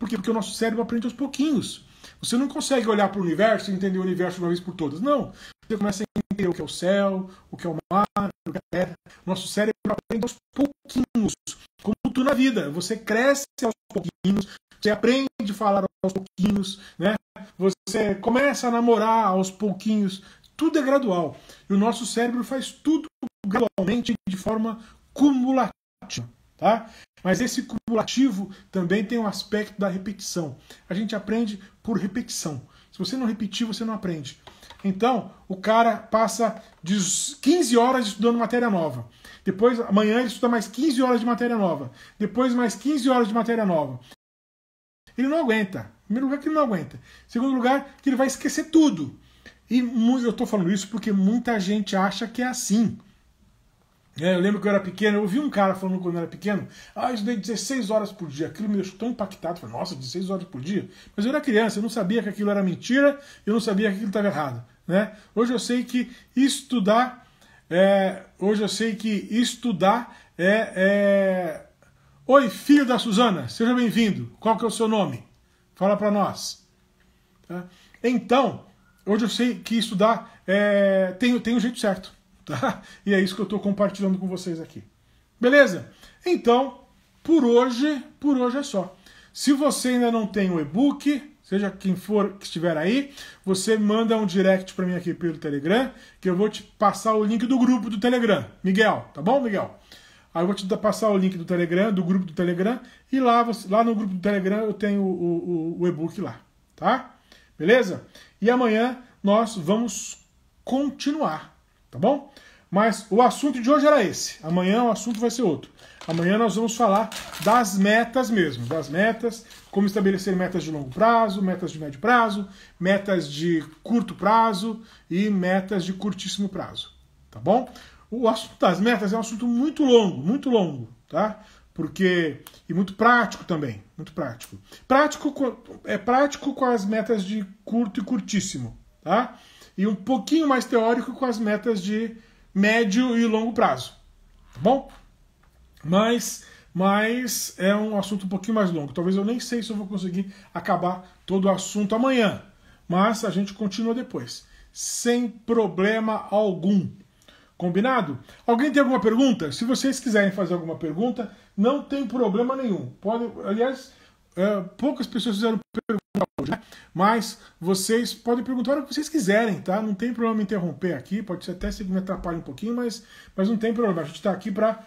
por quê? Porque o nosso cérebro aprende aos pouquinhos. Você não consegue olhar para o universo e entender o universo de uma vez por todas. Não. Você começa a entender o que é o céu, o que é o mar, o que é a terra. Nosso cérebro aprende aos pouquinhos. Como tudo na vida. Você cresce aos pouquinhos, você aprende a falar aos pouquinhos, né? Você começa a namorar aos pouquinhos. Tudo é gradual. E o nosso cérebro faz tudo gradualmente de forma cumulativa. Tá? Mas esse cumulativo também tem um aspecto da repetição. A gente aprende por repetição. Se você não repetir, você não aprende. Então, o cara passa 15 horas estudando matéria nova. Depois, amanhã ele estuda mais 15 horas de matéria nova. Depois, mais 15 horas de matéria nova. Ele não aguenta. Em primeiro lugar, que ele não aguenta. Em segundo lugar, que ele vai esquecer tudo. E eu estou falando isso porque muita gente acha que é assim. Eu lembro que eu era pequeno, eu ouvi um cara falando quando eu era pequeno, ah, eu estudei 16 horas por dia. Aquilo me deixou tão impactado, eu falei, nossa, 16 horas por dia? Mas eu era criança, eu não sabia que aquilo era mentira, eu não sabia que aquilo estava errado. Né? Hoje eu sei que estudar Oi, filho da Suzana, seja bem-vindo. Qual que é o seu nome? Fala para nós. Tá? Então, hoje eu sei que estudar tem um jeito certo. Tá? E é isso que eu estou compartilhando com vocês aqui. Beleza? Então, por hoje é só. Se você ainda não tem o e-book, seja quem for que estiver aí, você manda um direct para mim aqui pelo Telegram, que eu vou te passar o link do grupo do Telegram. Miguel, tá bom, Miguel? Aí eu vou te passar o link do Telegram, do grupo do Telegram, e lá no grupo do Telegram eu tenho o e-book lá. Tá? Beleza? E amanhã nós vamos continuar. Tá bom? Mas o assunto de hoje era esse. Amanhã o assunto vai ser outro. Amanhã nós vamos falar das metas mesmo. Das metas, como estabelecer metas de longo prazo, metas de médio prazo, metas de curto prazo e metas de curtíssimo prazo. Tá bom? O assunto das metas é um assunto muito longo, tá? Porque... E muito prático também. Muito prático. É prático com as metas de curto e curtíssimo, tá? E um pouquinho mais teórico com as metas de médio e longo prazo. Tá bom? Mas é um assunto um pouquinho mais longo. Talvez eu nem sei se eu vou conseguir acabar todo o assunto amanhã. Mas a gente continua depois. Sem problema algum. Combinado? Alguém tem alguma pergunta? Se vocês quiserem fazer alguma pergunta, não tem problema nenhum. Podem, aliás, poucas pessoas fizeram pergunta hoje, né? Mas vocês podem perguntar o que vocês quiserem, tá? Não tem problema interromper aqui, pode ser até se me atrapalha um pouquinho, mas não tem problema. A gente tá aqui para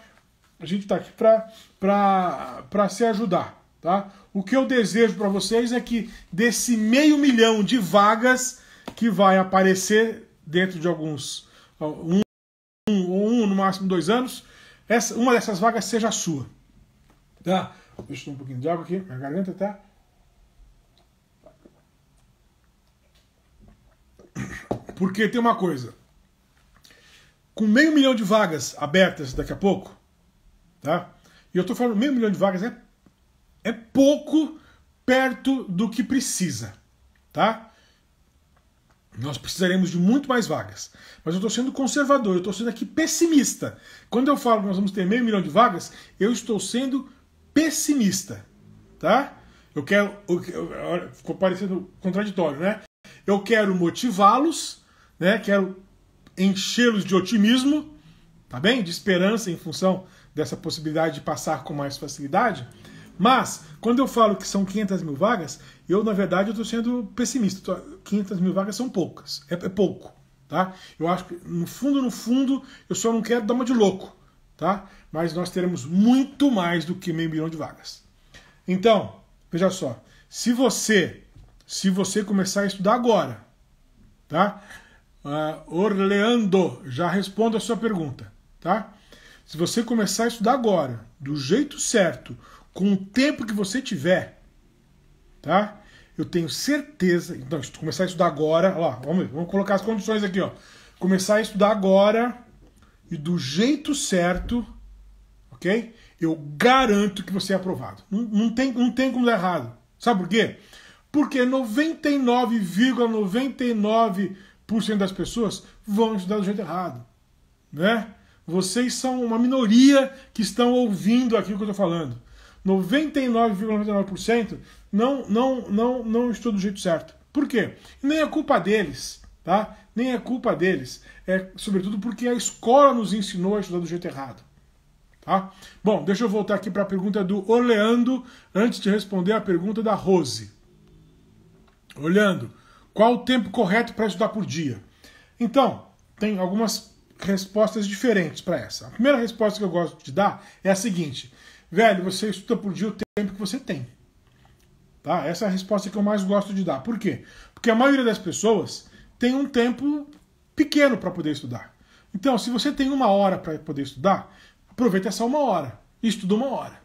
se ajudar, tá? O que eu desejo para vocês é que desse 500 mil de vagas que vai aparecer dentro de alguns um no máximo 2 anos, uma dessas vagas seja a sua, tá? Deixa eu tomar um pouquinho de água aqui, minha garganta tá. Porque tem uma coisa. Com 500 mil de vagas abertas daqui a pouco, tá? E eu tô falando 500 mil de vagas é pouco perto do que precisa, tá? Nós precisaremos de muito mais vagas. Mas eu estou sendo conservador, eu estou sendo aqui pessimista. Quando eu falo que nós vamos ter meio milhão de vagas, eu estou sendo pessimista, tá? Eu quero... Ficou parecendo contraditório, né? Eu quero motivá-los, né? Quero enchê-los de otimismo, tá bem? De esperança em função dessa possibilidade de passar com mais facilidade. Mas, quando eu falo que são 500 mil vagas, eu, na verdade, estou sendo pessimista. 500 mil vagas são poucas. É pouco, tá? Eu acho que, no fundo, eu só não quero dar uma de louco, tá? Mas nós teremos muito mais do que meio milhão de vagas. Então, veja só. Se você começar a estudar agora, tá? Orlando, já respondo a sua pergunta, tá? Se você começar a estudar agora, do jeito certo, com o tempo que você tiver, tá? Eu tenho certeza... Então, começar a estudar agora... Ó, vamos colocar as condições aqui, ó. Começar a estudar agora e do jeito certo, ok? Eu garanto que você é aprovado. Não tem como dar errado. Sabe por quê? Porque 99,99% das pessoas vão estudar do jeito errado, né? Vocês são uma minoria que estão ouvindo aqui o que eu estou falando. 99,99% não estou do jeito certo. Por quê? Nem é culpa deles, tá? Nem é culpa deles. É sobretudo porque a escola nos ensinou a estudar do jeito errado, tá? Bom, deixa eu voltar aqui para a pergunta do Orleando antes de responder a pergunta da Rose. Orleando, qual o tempo correto para estudar por dia? Então, tem algumas respostas diferentes para essa. A primeira resposta que eu gosto de dar é a seguinte... Velho, você estuda por dia o tempo que você tem. Tá? Essa é a resposta que eu mais gosto de dar. Por quê? Porque a maioria das pessoas tem um tempo pequeno para poder estudar. Então, se você tem 1 hora para poder estudar, aproveita essa 1 hora e estuda 1 hora.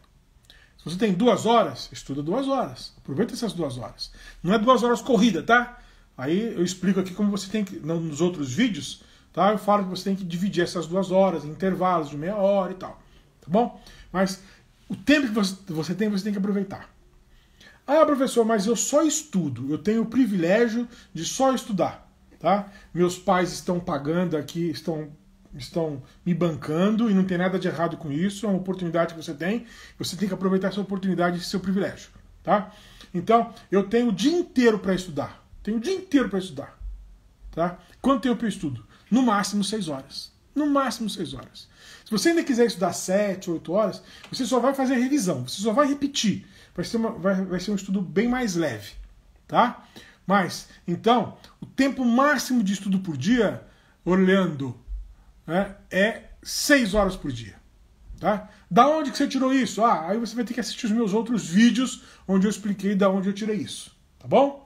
Se você tem 2 horas, estuda 2 horas. Aproveita essas 2 horas. Não é 2 horas corrida, tá? Aí eu explico aqui como você tem que... Nos outros vídeos, tá? Eu falo que você tem que dividir essas 2 horas em intervalos de meia hora e tal. Tá bom? Mas... O tempo que você tem que aproveitar. Ah, professor, mas eu só estudo. Eu tenho o privilégio de só estudar. Tá? Meus pais estão pagando aqui, estão me bancando e não tem nada de errado com isso. É uma oportunidade que você tem. Você tem que aproveitar essa oportunidade e seu privilégio. Tá? Então, eu tenho o dia inteiro para estudar. Tenho o dia inteiro para estudar. Tá? Quanto tempo eu estudo? No máximo 6 horas. No máximo 6 horas. Se você ainda quiser estudar 7, 8 horas, você só vai fazer a revisão, você só vai repetir. Vai ser um estudo bem mais leve, tá? Mas, então, o tempo máximo de estudo por dia, Orlando, né, é 6 horas por dia, tá? Da onde que você tirou isso? Ah, aí você vai ter que assistir os meus outros vídeos onde eu expliquei da onde eu tirei isso, tá bom?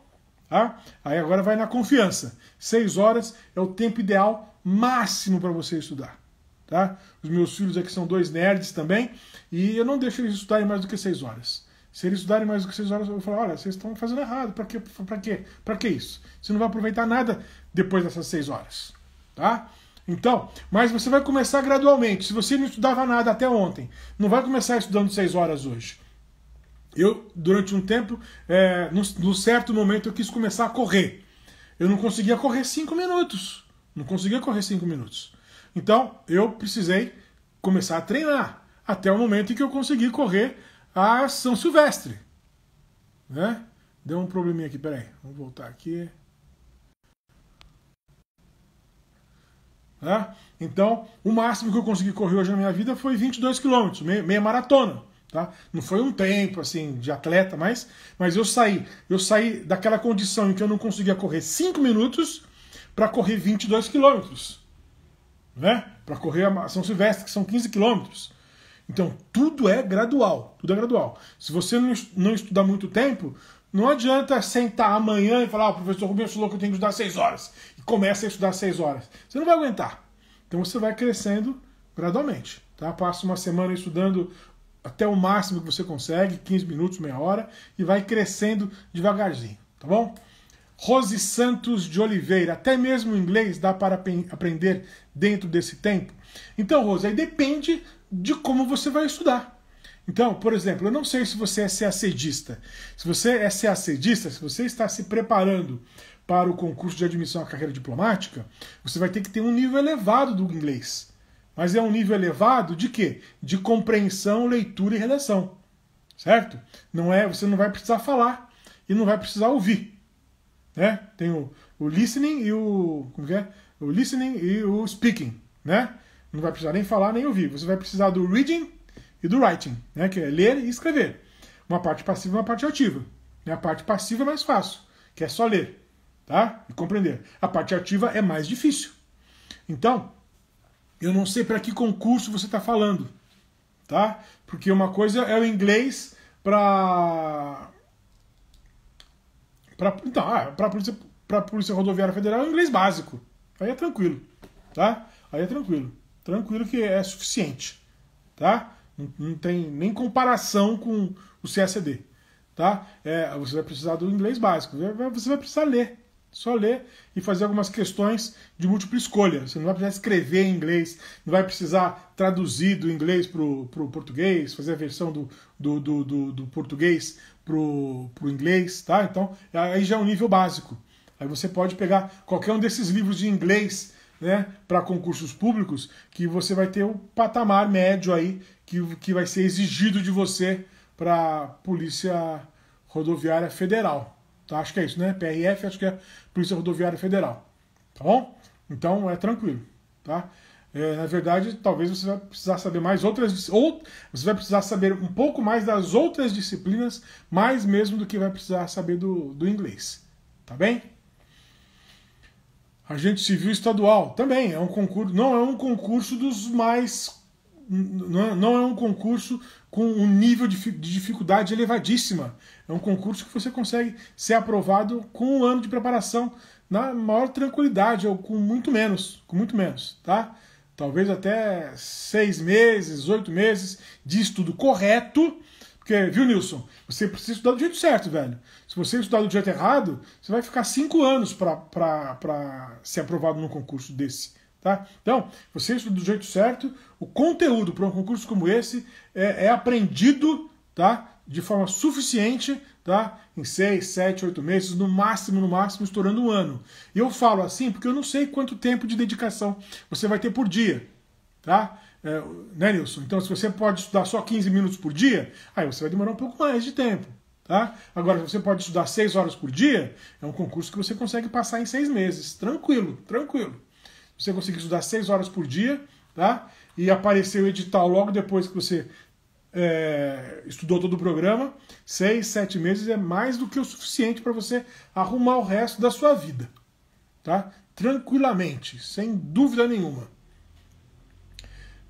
Tá? Aí agora vai na confiança. 6 horas é o tempo ideal máximo para você estudar. Tá? Os meus filhos aqui são 2 nerds também, e eu não deixo eles estudarem mais do que 6 horas. Se eles estudarem mais do que 6 horas, eu vou falar, olha, vocês estão fazendo errado, pra que isso? Você não vai aproveitar nada depois dessas 6 horas. Tá? Então, mas você vai começar gradualmente. Se você não estudava nada até ontem, não vai começar estudando 6 horas hoje. Eu, durante um tempo, num certo momento, eu quis começar a correr. Eu não conseguia correr 5 minutos. Não conseguia correr 5 minutos. Então, eu precisei começar a treinar, até o momento em que eu consegui correr a São Silvestre. Né? Deu um probleminha aqui, peraí. Vamos voltar aqui. Tá? Então, o máximo que eu consegui correr hoje na minha vida foi 22 km, meia maratona. Tá? Não foi um tempo assim de atleta, mas eu saí daquela condição em que eu não conseguia correr 5 minutos para correr 22 km. Né? Para correr a São Silvestre, que são 15 quilômetros. Então, tudo é gradual. Tudo é gradual. Se você não estudar muito tempo, não adianta sentar amanhã e falar, o professor Rubens falou que eu tenho que estudar 6 horas. E começa a estudar 6 horas. Você não vai aguentar. Então, você vai crescendo gradualmente. Tá? Passa uma semana estudando até o máximo que você consegue, 15 minutos, meia hora, e vai crescendo devagarzinho. Tá bom? Rose Santos de Oliveira, até mesmo o inglês dá para aprender dentro desse tempo? Então, Rose, aí depende de como você vai estudar. Então, por exemplo, eu não sei se você é CACDista. Se você é CACDista, se você está se preparando para o concurso de admissão à carreira diplomática, você vai ter que ter um nível elevado do inglês. Mas é um nível elevado de quê? De compreensão, leitura e redação. Certo? Não é, você não vai precisar falar e não vai precisar ouvir. Né? Tem o listening e o... Como que é? O listening e o speaking. Né? Não vai precisar nem falar nem ouvir. Você vai precisar do reading e do writing, né? Que é ler e escrever. Uma parte passiva e uma parte ativa. A parte passiva é mais fácil, que é só ler, tá? E compreender. A parte ativa é mais difícil. Então, eu não sei para que concurso você está falando, tá? Porque uma coisa é o inglês para Polícia Rodoviária Federal é o inglês básico. Aí é tranquilo, tá? Aí é tranquilo. Tranquilo que é suficiente, tá? Não tem nem comparação com o CACD, tá? Você vai precisar do inglês básico. Você vai precisar ler. Só ler e fazer algumas questões de múltipla escolha. Você não vai precisar escrever em inglês, não vai precisar traduzir do inglês para o português, fazer a versão do português para o inglês, tá? Então, aí já é um nível básico. Aí você pode pegar qualquer um desses livros de inglês, né, para concursos públicos, que você vai ter um patamar médio aí que vai ser exigido de você para a Polícia Rodoviária Federal. Tá? Acho que é isso, né? PRF, acho que é Polícia Rodoviária Federal. Tá bom? Então é tranquilo. Tá? Na verdade, talvez você vai precisar saber mais outras... Ou você vai precisar saber um pouco mais das outras disciplinas, mais mesmo do que vai precisar saber do inglês. Tá bem? Agente civil estadual também é um concurso, não é um concurso dos mais, não é um concurso com um nível de dificuldade elevadíssima. É um concurso que você consegue ser aprovado com um ano de preparação na maior tranquilidade ou com muito menos, tá? Talvez até 6 meses, 8 meses de estudo correto. Porque, viu, Nilson? Você precisa estudar do jeito certo, velho. Se você estudar do jeito errado, você vai ficar 5 anos para ser aprovado num concurso desse, tá? Então, você estuda do jeito certo, o conteúdo para um concurso como esse é aprendido, tá? De forma suficiente, tá? Em 6, 7, 8 meses, no máximo, estourando um ano. E eu falo assim porque eu não sei quanto tempo de dedicação você vai ter por dia, tá? Né, Nilson? Então, se você pode estudar só 15 minutos por dia, aí você vai demorar um pouco mais de tempo, tá? Agora, se você pode estudar 6 horas por dia, é um concurso que você consegue passar em 6 meses. Tranquilo, tranquilo. Você consegue estudar 6 horas por dia, tá? E aparecer o edital logo depois que você estudou todo o programa, 6, 7 meses é mais do que o suficiente para você arrumar o resto da sua vida, tá? Tranquilamente, sem dúvida nenhuma.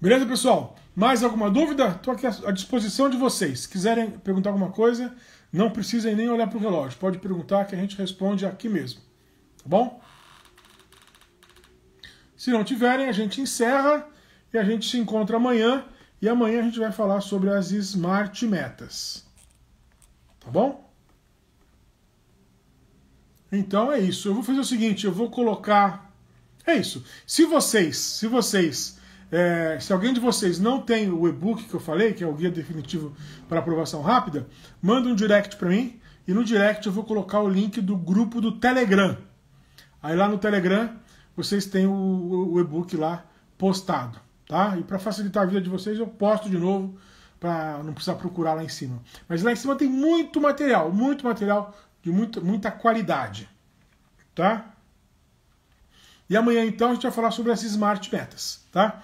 Beleza, pessoal? Mais alguma dúvida? Estou aqui à disposição de vocês. Se quiserem perguntar alguma coisa, não precisem nem olhar para o relógio. Pode perguntar que a gente responde aqui mesmo. Tá bom? Se não tiverem, a gente encerra e a gente se encontra amanhã. E amanhã a gente vai falar sobre as Smart Metas. Tá bom? Então é isso. Eu vou fazer o seguinte, eu vou colocar... É isso. Se alguém de vocês não tem o e-book que eu falei, que é o guia definitivo para aprovação rápida, manda um direct para mim e no direct eu vou colocar o link do grupo do Telegram. Aí lá no Telegram vocês têm o e-book lá postado, tá? E para facilitar a vida de vocês eu posto de novo para não precisar procurar lá em cima. Mas lá em cima tem muito material de muita qualidade, tá? E amanhã então a gente vai falar sobre as Smart Metas, tá?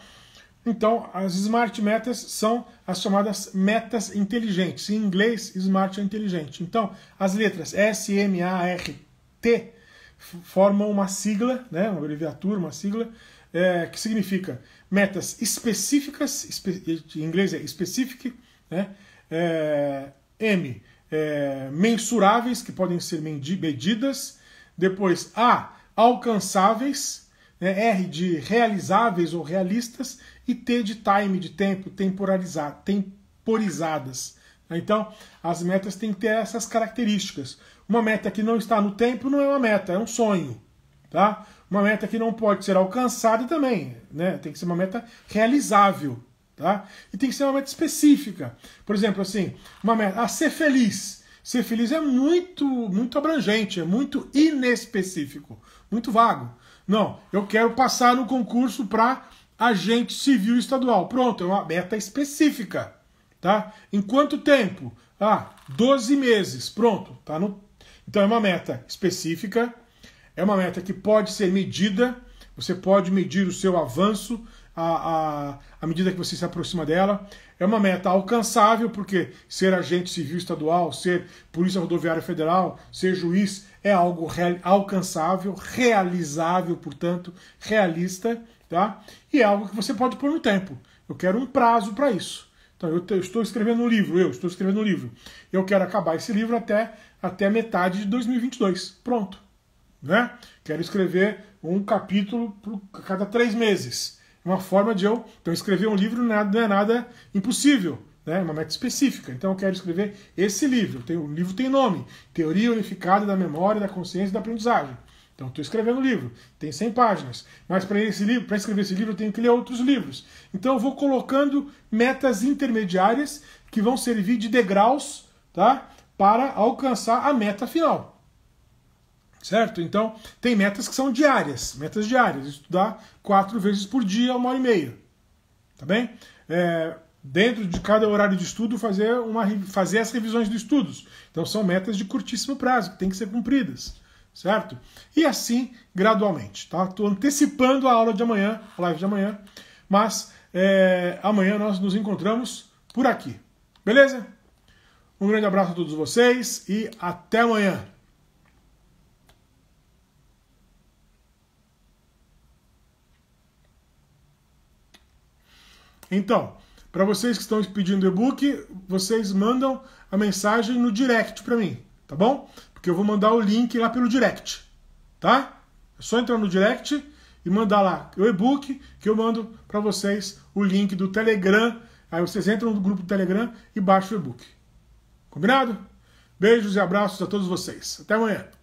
Então, as Smart Metas são as chamadas metas inteligentes. Em inglês, Smart é inteligente. Então, as letras S, M, A, R, T formam uma sigla, né, uma abreviatura, uma sigla, que significa metas específicas, em inglês é specific, né, M, mensuráveis, que podem ser medidas, depois A, alcançáveis, né, R de realizáveis ou realistas, e T de time, de tempo, temporizadas. Então, as metas têm que ter essas características. Uma meta que não está no tempo não é uma meta, é um sonho. Tá? Uma meta que não pode ser alcançada também, né? Tem que ser uma meta realizável. tá? E tem que ser uma meta específica. Por exemplo, assim, uma meta, ser feliz. Ser feliz é muito abrangente, é muito inespecífico, muito vago. Não, eu quero passar no concurso para agente civil estadual. Pronto, é uma meta específica, tá? Em quanto tempo? Ah, 12 meses. Pronto, tá no... Então é uma meta específica, é uma meta que pode ser medida, você pode medir o seu avanço à medida que você se aproxima dela. É uma meta alcançável, porque ser agente civil estadual, ser polícia rodoviária federal, ser juiz é algo alcançável, realizável, portanto, realista, tá? E é algo que você pode pôr no tempo. Eu quero um prazo para isso. Então, eu estou escrevendo um livro, Eu quero acabar esse livro até metade de 2022. Pronto. Né? Quero escrever um capítulo a cada 3 meses. Uma forma de eu... Então, escrever um livro não é nada impossível, né? É uma meta específica. Então, eu quero escrever esse livro. O livro tem nome. Teoria Unificada da Memória, da Consciência e da Aprendizagem. Então, estou escrevendo um livro. Tem 100 páginas. Mas, para escrever esse livro, eu tenho que ler outros livros. Então, eu vou colocando metas intermediárias que vão servir de degraus, tá? Para alcançar a meta final. Certo? Então, tem metas que são diárias. Metas diárias. Estudar 4 vezes por dia, 1h30. Tá bem? Dentro de cada horário de estudo, fazer as revisões dos estudos. Então, são metas de curtíssimo prazo, que têm que ser cumpridas. Certo? E assim, gradualmente. Tá? Estou antecipando a aula de amanhã, a live de amanhã. Mas, amanhã nós nos encontramos por aqui. Beleza? Um grande abraço a todos vocês e até amanhã. Então, para vocês que estão pedindo e-book, vocês mandam a mensagem no direct para mim, tá bom? Porque eu vou mandar o link lá pelo direct, tá? É só entrar no direct e mandar lá o e-book, que eu mando para vocês o link do Telegram. Aí vocês entram no grupo do Telegram e baixam o e-book. Combinado? Beijos e abraços a todos vocês. Até amanhã.